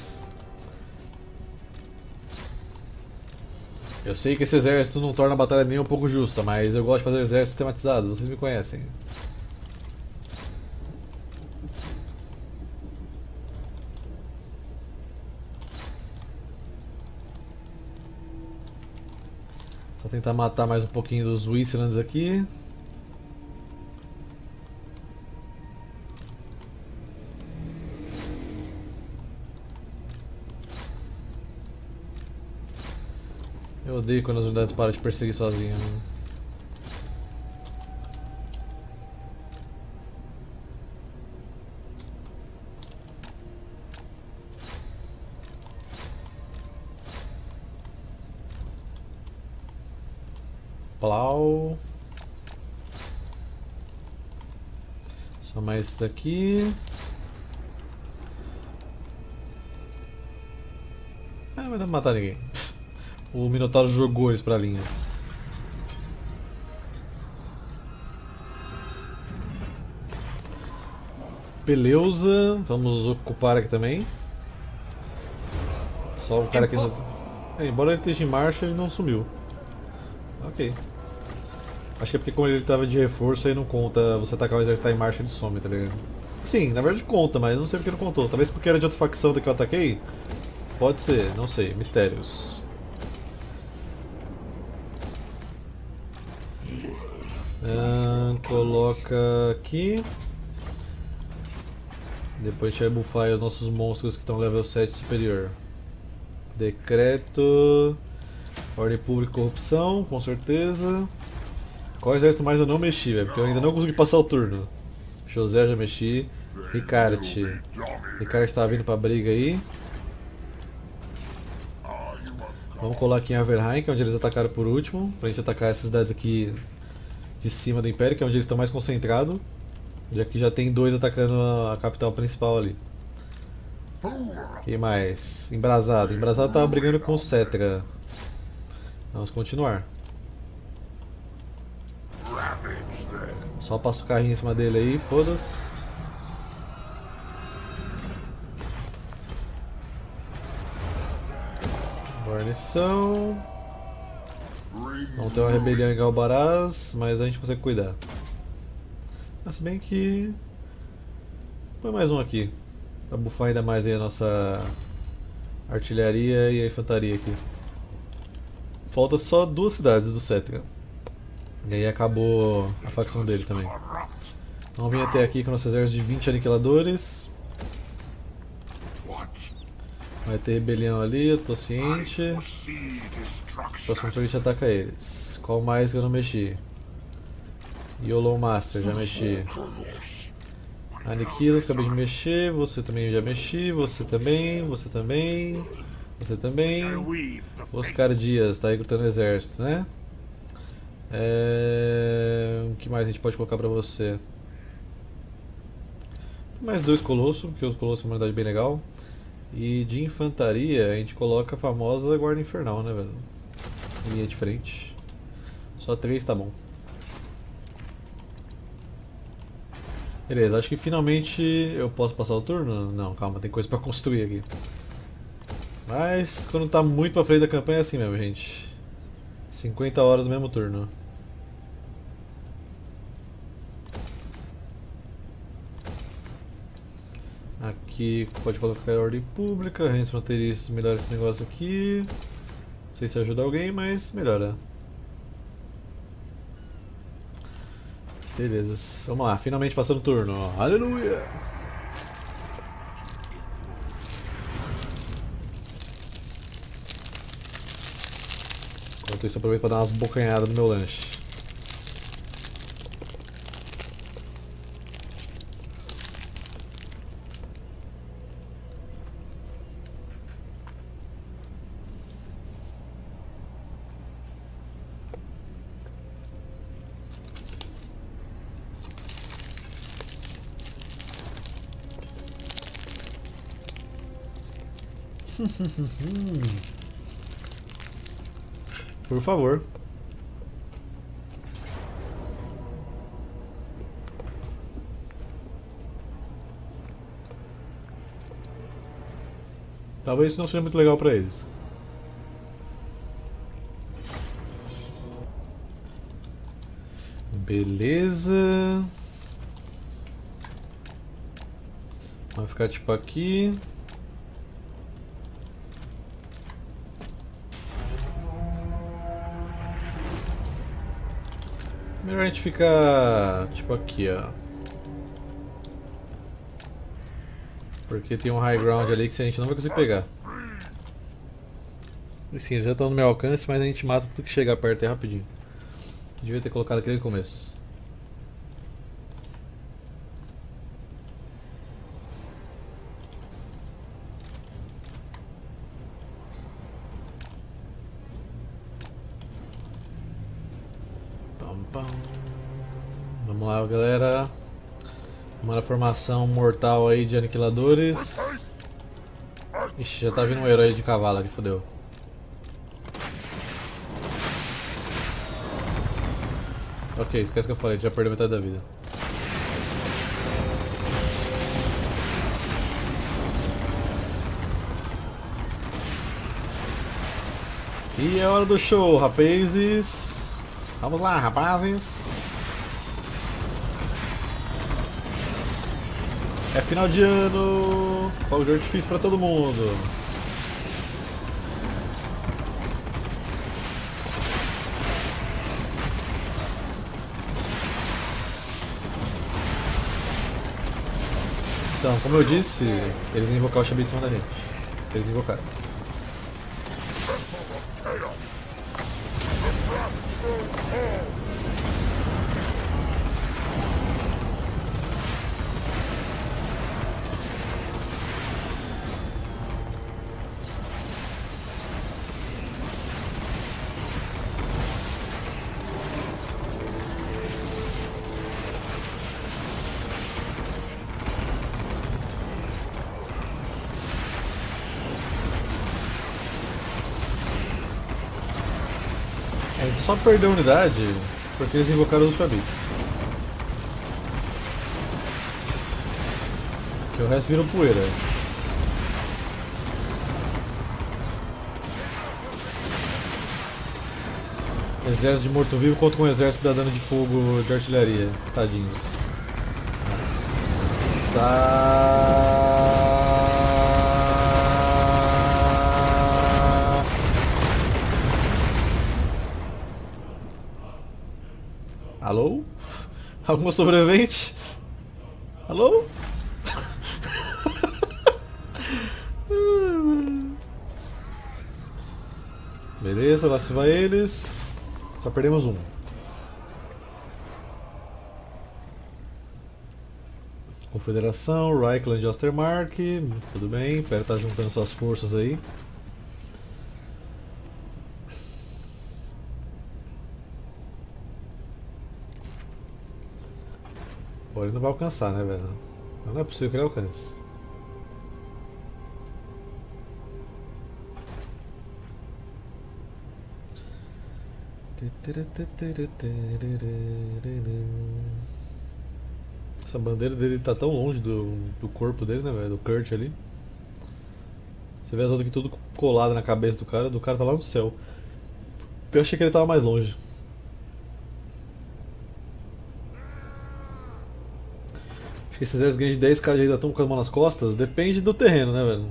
Eu sei que esse exército não torna a batalha nem um pouco justa, mas eu gosto de fazer exército tematizado, vocês me conhecem. Vou tentar matar mais um pouquinho dos Wisslands aqui. Eu odeio quando as unidades param de perseguir sozinhas. Né? Plau. Só mais isso aqui. Ah, não vai dar pra matar ninguém. O Minotauro jogou eles pra linha. Beleza, vamos ocupar aqui também. Só o cara aqui. Embora ele esteja em marcha, ele não sumiu. Ok. Acho que é porque como ele estava de reforço aí não conta. Você atacar o exército que tá em marcha, ele some, tá ligado? Sim, na verdade conta, mas não sei porque não contou. Talvez porque era de outra facção da que eu ataquei? Pode ser, não sei. Mistérios. Coloca aqui. Depois a gente vai buffar os nossos monstros que estão level 7 superior. Decreto Ordem pública e corrupção, com certeza. Qual exército mais eu não mexi, velho? Porque eu ainda não consegui passar o turno. José já mexi. Ricarte. Ricarte tá vindo pra briga aí. Vamos colar aqui em Averheim, que é onde eles atacaram por último. Pra gente atacar essas cidades aqui de cima do Império, que é onde eles estão mais concentrados. Já que já tem dois atacando a capital principal ali. Quem mais? Embrasado. Embrasado tá brigando com o Cetra. Vamos continuar. Só passa o carrinho em cima dele aí, foda-se. Guarnição. Vamos ter uma rebelião em Galbaraz, mas a gente consegue cuidar. Mas bem que... põe mais um aqui. Pra bufar ainda mais aí a nossa artilharia e a infantaria aqui. Falta só duas cidades do Cetra. E aí acabou a facção dele também. Vamos vir até aqui com nosso exército de 20 aniquiladores. Vai ter rebelião ali, eu tô ciente. Próximo turno a gente ataca eles. Qual mais que eu não mexi? YOLO Master, já mexi. Aniquilos, acabei de mexer. Você também já mexi. Você também, você também. Você também. Oscar Dias, tá recrutando exército, né? O que mais a gente pode colocar pra você? Mais dois colossos, porque os colossos são uma unidade bem legal. E de infantaria a gente coloca a famosa guarda infernal, né, velho? Linha de frente. Só 3 tá bom. Beleza, acho que finalmente eu posso passar o turno? Não, calma, tem coisa pra construir aqui. Mas quando tá muito pra frente da campanha é assim mesmo, gente. 50 horas no mesmo turno. Aqui pode colocar a ordem pública, reis fronteiriços, melhora esse negócio aqui. Não sei se ajuda alguém, mas melhora. Beleza, vamos lá, finalmente passando o turno. Aleluia! Enquanto isso, eu aproveito para dar umas bocanhadas no meu lanche. Por favor. Talvez isso não seja muito legal para eles. Beleza. Vai ficar tipo aqui. Melhor a gente ficar tipo aqui, ó. Porque tem um high ground ali que a gente não vai conseguir pegar. E sim, eles já estão no meu alcance, mas a gente mata tudo que chegar perto aí rapidinho. Devia ter colocado aquele no começo. Vamos lá, galera. Uma formação mortal aí de aniquiladores. Ixi, já tá vindo um herói de cavalo aqui, fodeu. Ok, esquece que eu falei, já perdeu metade da vida. E é hora do show, rapazes. Vamos lá, rapazes! É final de ano! Fogo de artifício pra todo mundo! Então, como eu disse, eles iam invocar o Xambi em cima da gente. Eles invocaram. Só perdeu unidade porque eles invocaram os chavitos. Que o resto virou poeira. Exército de morto-vivo contra um exército da dano de fogo de artilharia. Tadinhos. Alô? Alguma sobrevivente? Alô? Beleza, lá se vai eles. Só perdemos um. Confederação, Reichland e Ostermark. Tudo bem, pera, tá juntando suas forças aí. Ele não vai alcançar, né, velho? Não é possível que ele alcance. Essa bandeira dele tá tão longe do corpo dele, né, velho? Do Kurt ali. Você vê as outras aqui tudo colado na cabeça do cara tá lá no céu. Eu achei que ele tava mais longe. Acho que esses exércitos ganham de 10k ainda estão com as mãos nas costas, depende do terreno, né, velho?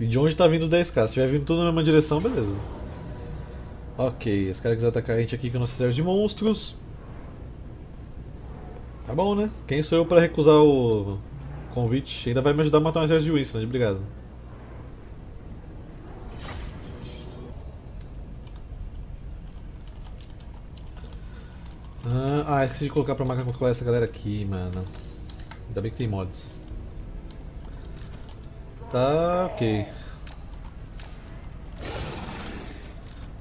E de onde tá vindo os 10k? Se tiver vindo tudo na mesma direção, beleza. Ok, esse cara quiser atacar a gente aqui com o nosso exército de monstros. Tá bom, né? Quem sou eu pra recusar o convite? Ainda vai me ajudar a matar um exército de Wissland, obrigado. Ah, esqueci de colocar pra máquina controlar essa galera aqui, mano. Ainda bem que tem mods. Tá, ok.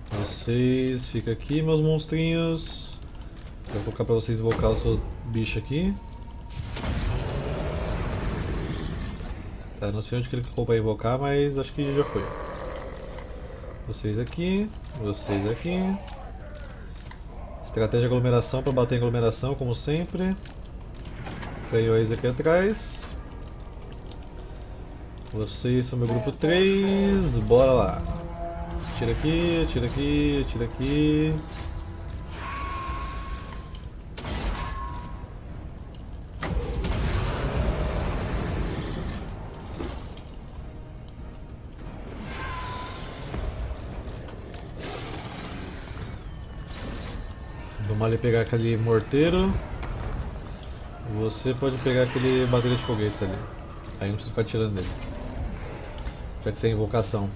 Vocês ficam aqui, meus monstrinhos. Vou colocar pra vocês invocar os seus bichos aqui. Tá, não sei onde que ele ficou pra invocar, mas acho que já foi. Vocês aqui, vocês aqui. Estratégia de aglomeração para bater em aglomeração, como sempre. Ganhou eles aqui atrás. Vocês são meu grupo 3. Bora lá. Tira aqui, tira aqui, tira aqui. Vale pegar aquele morteiro. Você pode pegar aquele bateria de foguetes ali. Aí não precisa ficar atirando nele. Já que isso é invocação.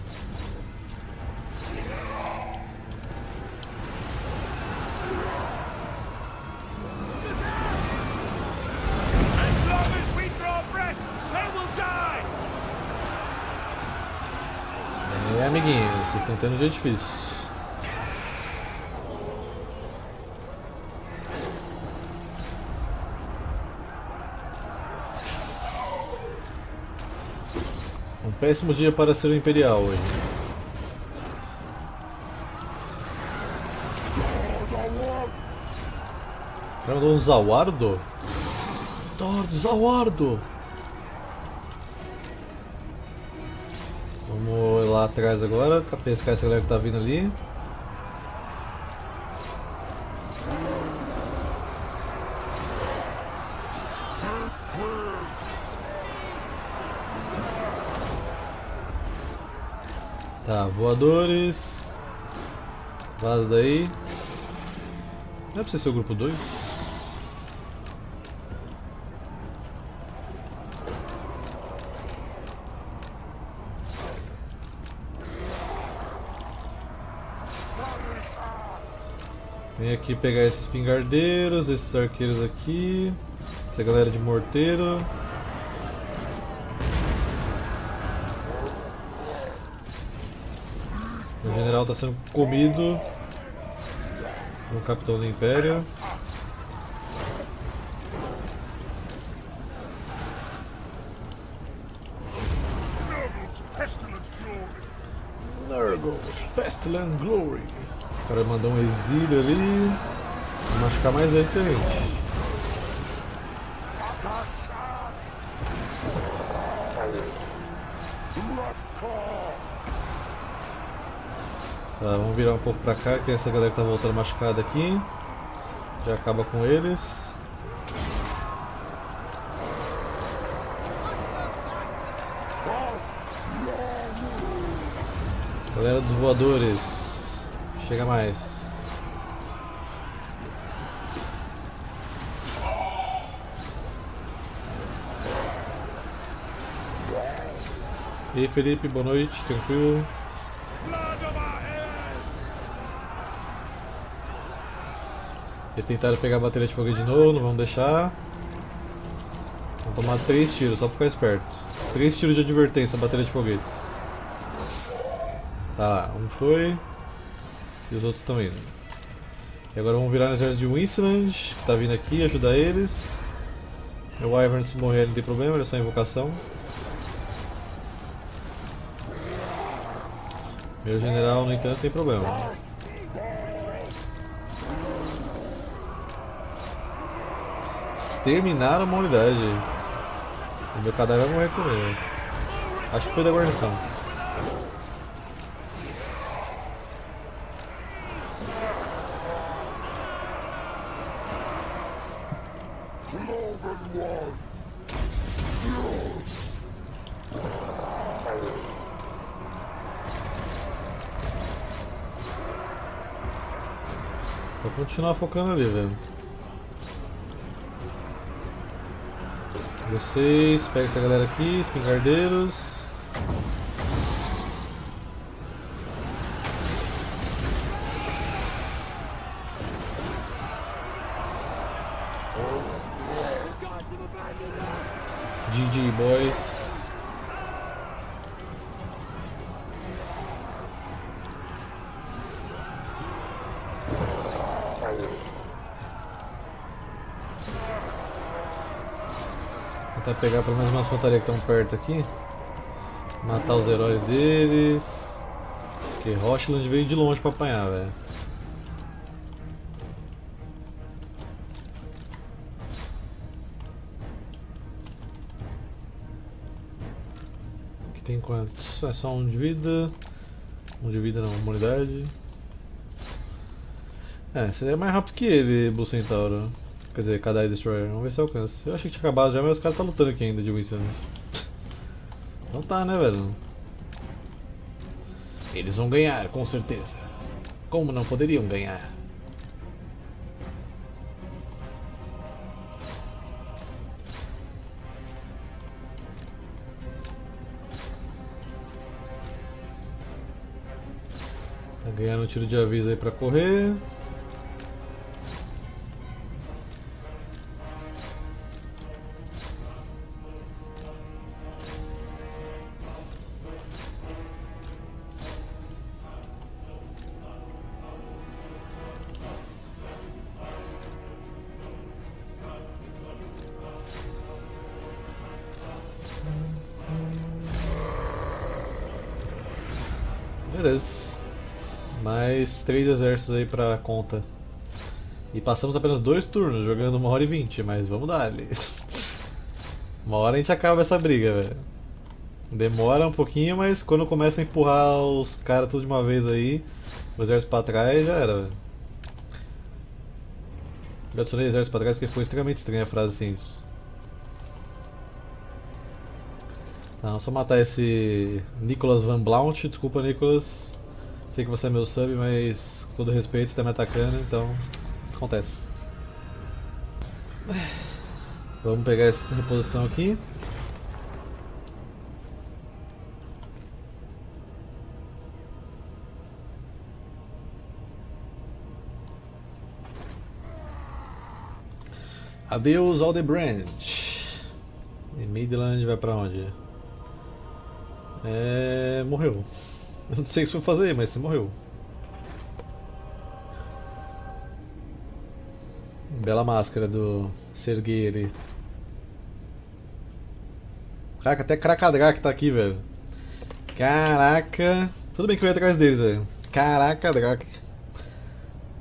É, amiguinho, vocês estão tendo um dia difícil. Péssimo dia para ser o Imperial hoje. O cara mandou um Zawardo? Zawardo! Vamos lá atrás agora, pra pescar essa galera que tá vindo ali. Tá, voadores. Vaza daí. Não é pra você ser o grupo 2? Vem aqui pegar esses pingardeiros, esses arqueiros aqui, essa galera de morteiro. O general está sendo comido pelo capitão do Império. Nurgos, Pestilent Glory. O cara mandou um exílio ali. Vai machucar mais ele que a gente. Tá, vamos virar um pouco pra cá, que essa galera que tá voltando machucada aqui. Já acaba com eles. Galera dos voadores, chega mais. E aí, Felipe, boa noite, tranquilo? Eles tentaram pegar a bateria de fogo de novo, não vamos deixar. Vão tomar 3 tiros, só pra ficar esperto. 3 tiros de advertência a bateria de foguetes. Tá, um foi. E os outros estão indo. E agora vamos virar no exército de Wissland, que tá vindo aqui ajudar eles. O Wyvern, se morrer, não tem problema, ele é só invocação. Meu general, no entanto, tem problema. Exterminaram uma unidade. O meu cadáver vai morrer também. Acho que foi da guarnição. Vou continuar focando ali, velho. Vocês, pega essa galera aqui, os pingardeiros. GG, boys. Pegar pelo menos umas fantasias que estão perto aqui. Matar os heróis deles. Porque Rochlann veio de longe pra apanhar, velho. Aqui tem quantos? É só um de vida. Um de vida não, uma unidade. É, seria mais rápido que ele, Bull Centauro. Quer dizer, cada Destroyer, vamos ver se alcança. Eu achei que tinha acabado já, mas os caras estão lutando aqui ainda de Winston. Então tá, né, velho? Eles vão ganhar, com certeza. Como não poderiam ganhar? Tá ganhando um tiro de aviso aí pra correr. Beleza, mais 3 exércitos aí pra conta. E passamos apenas 2 turnos, jogando 1h20, mas vamos dar ali. Uma hora a gente acaba essa briga, velho. Demora um pouquinho, mas quando começa a empurrar os caras tudo de uma vez aí, o exército pra trás, já era, velho. Eu adicionei exército pra trás porque foi extremamente estranha a frase assim, isso. Não, só matar esse Nicolas Van Blount, desculpa, Nicolas. Sei que você é meu sub, mas com todo respeito você tá me atacando, então acontece. Vamos pegar essa reposição aqui. Adeus, Aldebrand. E Midland vai pra onde? É... morreu. Eu não sei o que você foi fazer, mas você morreu. Bela máscara do Serguei ali. Caraca, até Cracadraque tá aqui, velho. Caraca. Tudo bem que eu ia atrás deles, velho. Cracadraque.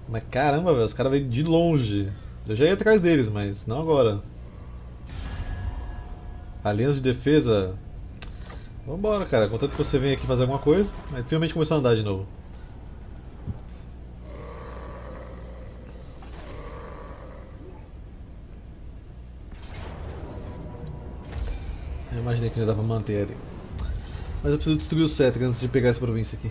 Mas caramba, velho, os caras vêm de longe. Eu já ia atrás deles, mas não agora. Aliança de defesa. Vambora, cara. Contanto que você venha aqui fazer alguma coisa. Aí finalmente começou a andar de novo. Eu imaginei que já dá pra manter ali. Mas eu preciso destruir o Cetra antes de pegar essa província aqui.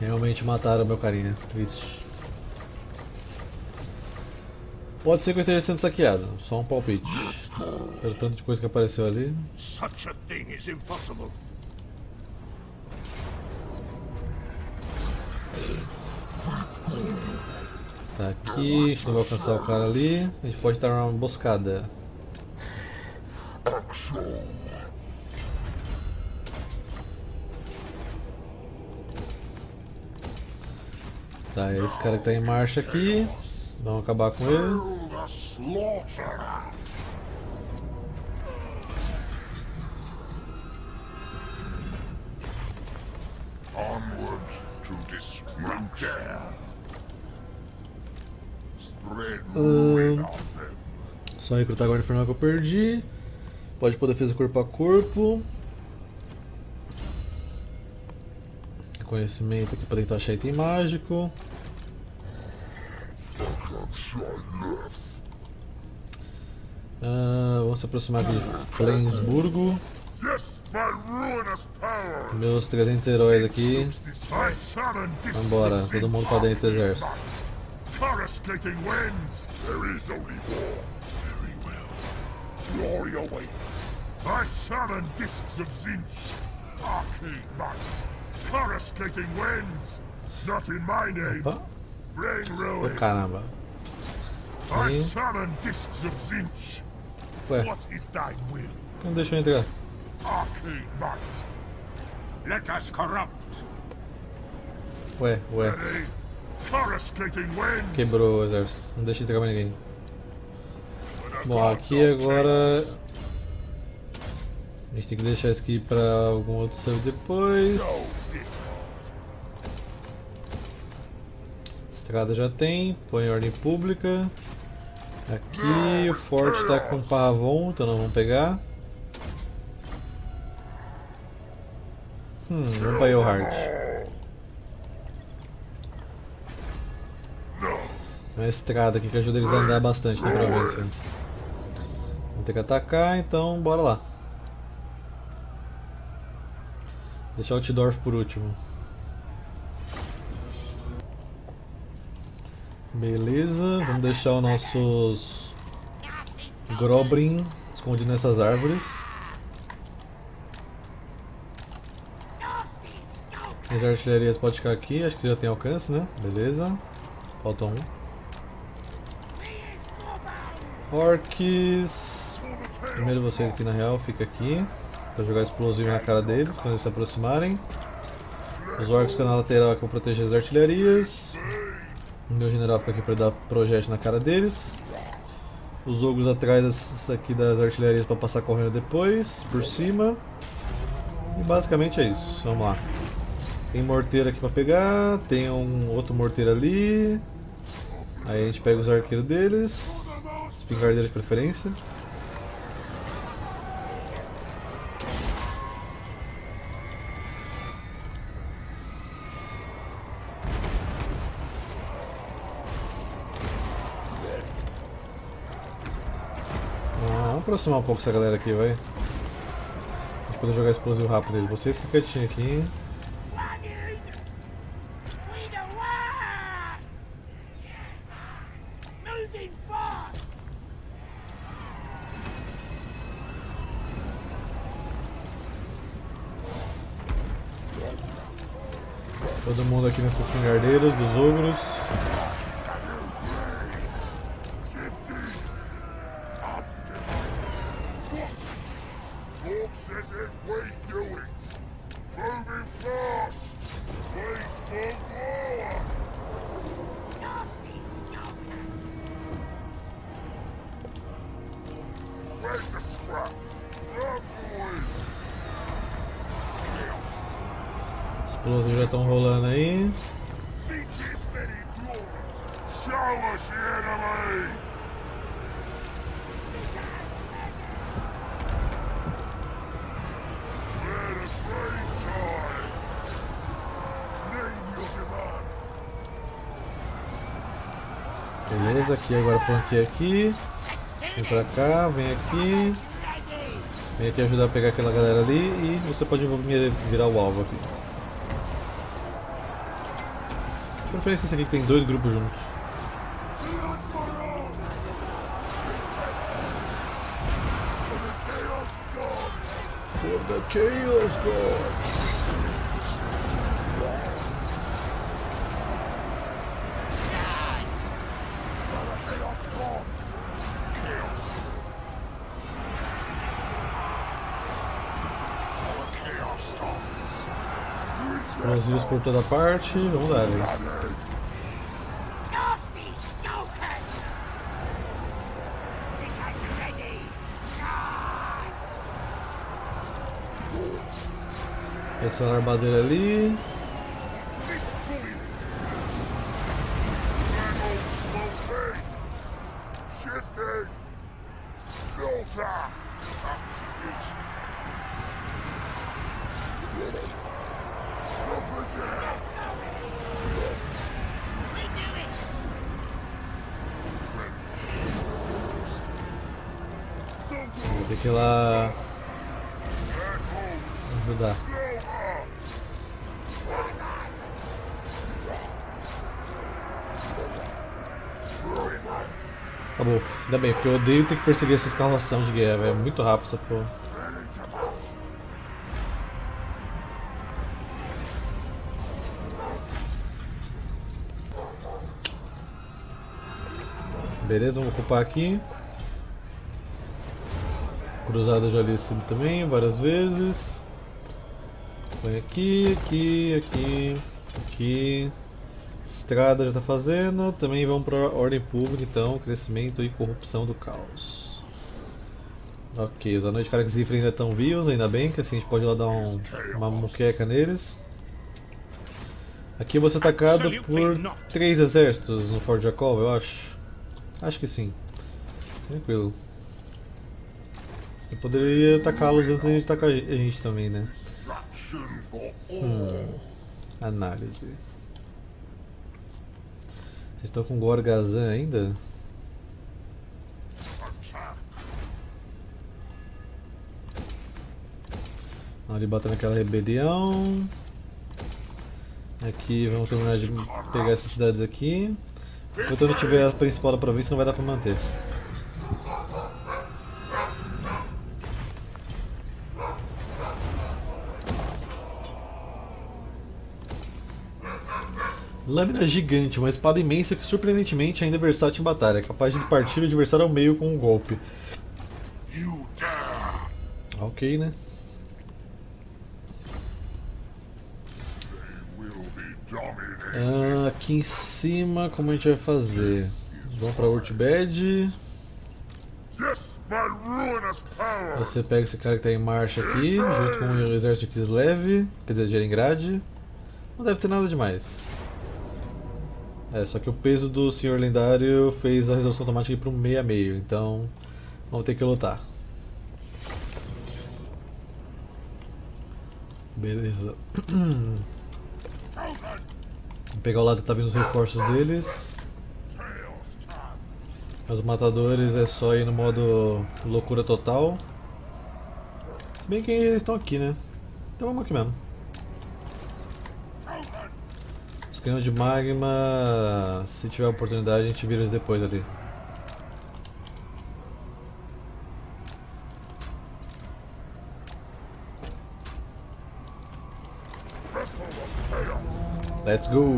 Realmente mataram meu carinha, triste. Pode ser que eu esteja sendo saqueado, só um palpite. Pelo tanto de coisa que apareceu ali. Such a thing is impossible. Tá aqui, a gente não vai alcançar o cara ali. A gente pode estar numa emboscada. Tá, esse cara que tá em marcha aqui, vamos acabar com ele. Só recrutar agora o infernal que eu perdi. Pode pôr defesa corpo a corpo. Conhecimento aqui para tentar achar item mágico. Vamos se aproximar de Flensburgo. Meus 300 heróis aqui. Vambora, todo mundo para dentro do exército. Opa. Oh, caramba. Aí. Ué. Não deixa eu entrar. Ué, ué. Quebrou o exército. Não deixa eu entrar mais ninguém. Bom, aqui agora... a gente tem que deixar isso aqui para algum outro servo depois. Estrada já tem, põe em ordem pública. Aqui o forte está com pavão, então não vamos pegar. Vamos para o hard. Tem uma estrada aqui que ajuda eles a andar bastante na província. Vamos ter que atacar, então bora lá. Deixar o Tidorf por último. Beleza, vamos deixar os nossos Groblin escondidos nessas árvores. As artilharias podem ficar aqui, acho que já tem alcance, né? Beleza. Falta um. Orcs. Primeiro vocês aqui na real, fica aqui. Pra jogar explosivo na cara deles quando eles se aproximarem. Os orcs ficam na lateral aqui pra proteger as artilharias. O meu general fica aqui pra dar projétil na cara deles. Os ogros atrás aqui das artilharias pra passar correndo depois, por cima. E basicamente é isso, vamos lá. Tem morteiro aqui pra pegar, tem um outro morteiro ali. Aí a gente pega os arqueiros deles, os pingardeiros de preferência. Vamos aproximar um pouco essa galera aqui, vai. A gente pode jogar explosivo rápido nele. Vocês ficam quietinhos aqui. Todo mundo aqui nessas espingardeiras dos ogros. Beleza, aqui agora flanqueia aqui. Vem pra cá, vem aqui. Vem aqui ajudar a pegar aquela galera ali e você pode virar o alvo aqui. De preferência esse aqui que tem dois grupos juntos. For the Chaos Gods! Vazios por toda parte, vamos dar, velho. Pega essa larbadeira ali. Tem que ir lá ajudar. Acabou, ainda bem, porque eu odeio ter que perseguir essa escalação de guerra, é muito rápido essa porra. Beleza, vamos ocupar aqui. Cruzada já li esse também várias vezes. Põe aqui, aqui, aqui, aqui. Estrada já tá fazendo. Também vamos para ordem pública então. Crescimento e corrupção do caos. Ok, os anões de Carax e Ifrit ainda estão vivos, ainda bem, que assim a gente pode ir lá dar uma muqueca neles. Aqui eu vou ser atacado por 3 exércitos no Fort Jacob, eu acho. Acho que sim. Tranquilo. Eu poderia atacá-los antes de atacar a gente também, né? Análise. Vocês estão com Gorgazan ainda? Ali batendo aquela rebelião. Aqui vamos terminar de pegar essas cidades aqui. Enquanto eu não tiver a principal da província, não vai dar pra manter. Lâmina gigante, uma espada imensa que surpreendentemente ainda é versátil em batalha, capaz de partir o adversário ao meio com um golpe. Ok, né? Ah, aqui em cima, como a gente vai fazer? Vamos pra Urtbed. Você pega esse cara que tá em marcha aqui, junto com o exército de Kislev, quer dizer, de Geringrad. Não deve ter nada demais. É, só que o peso do senhor lendário fez a resolução automática ir para um meio a meio, então vamos ter que lutar. Beleza. Vamos pegar o lado que tá vindo os reforços deles. Os matadores é só ir no modo loucura total. Se bem que eles estão aqui, né? Então vamos aqui mesmo. Canhão de magma, se tiver oportunidade a gente vira eles depois ali. Let's go!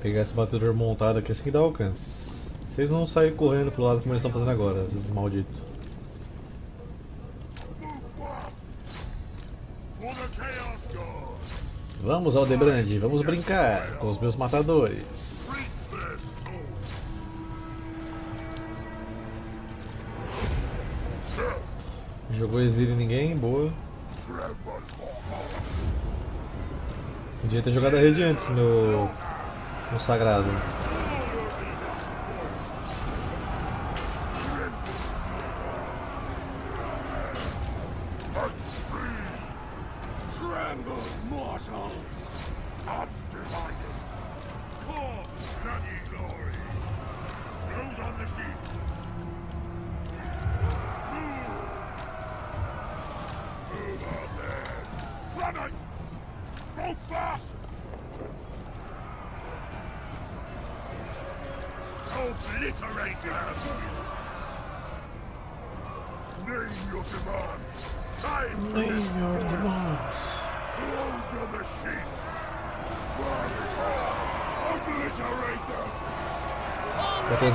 Pegar esse batedor montado aqui assim que dá alcance. Vocês não saem correndo pro lado como eles estão fazendo agora, esses malditos. Vamos, Aldebrande, vamos brincar com os meus matadores. Jogou exílio em ninguém, boa. Podia ter jogado a rede antes no sagrado.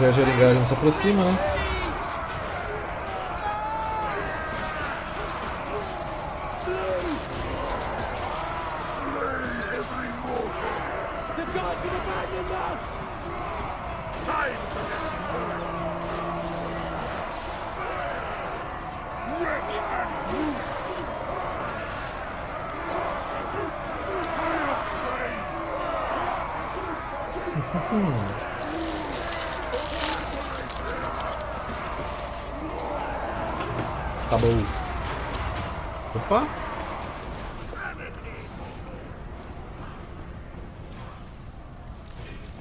A Jeringagem se aproxima, né? Acabou. Opa!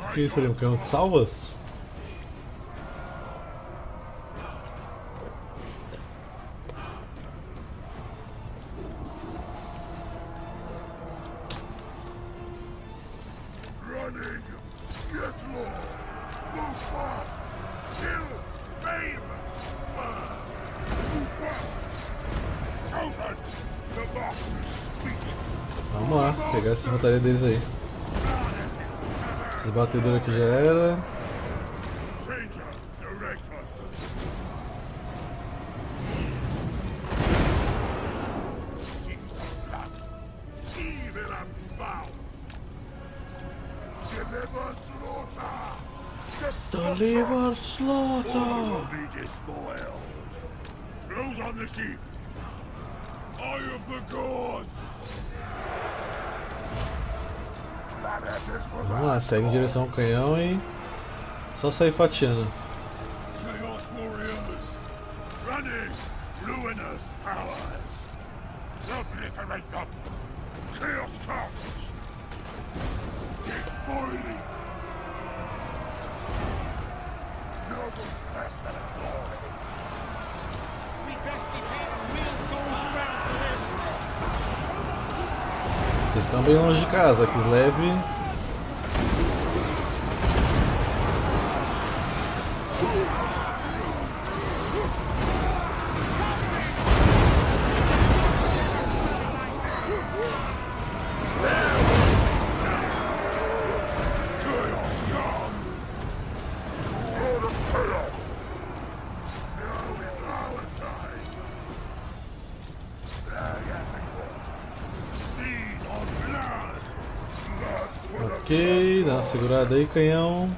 O que seria um canhão de salvas? Deles aí. Esses batedores aqui já era. Deliver slaughter! Eye of the gods! Vamos lá, segue em direção ao canhão e só sair fatiando. Vocês estão bem longe de casa, Kislev. Segurada aí, canhão.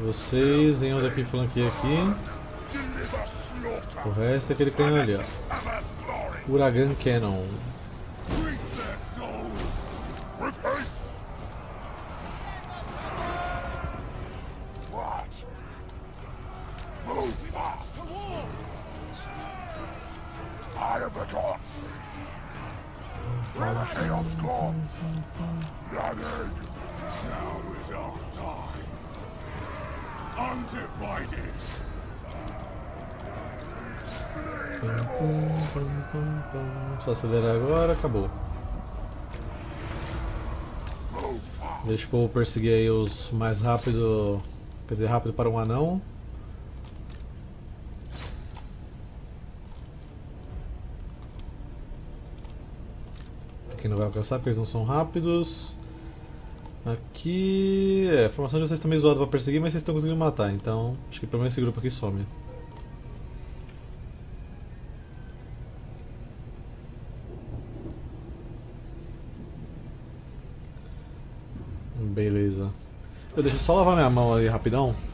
Vocês venham daqui, flanqueia aqui. O resto é aquele canhão ali, ó. Huragan Cannon. Só acelerar agora, acabou. Deixa o povo perseguir aí os mais rápidos. Quer dizer, rápido para um anão. Aqui não vai alcançar porque eles não são rápidos. Aqui... é, a formação de vocês está meio zoada para perseguir, mas vocês estão conseguindo matar, então acho que pelo menos esse grupo aqui some. Beleza. Eu deixo só lavar minha mão ali rapidão.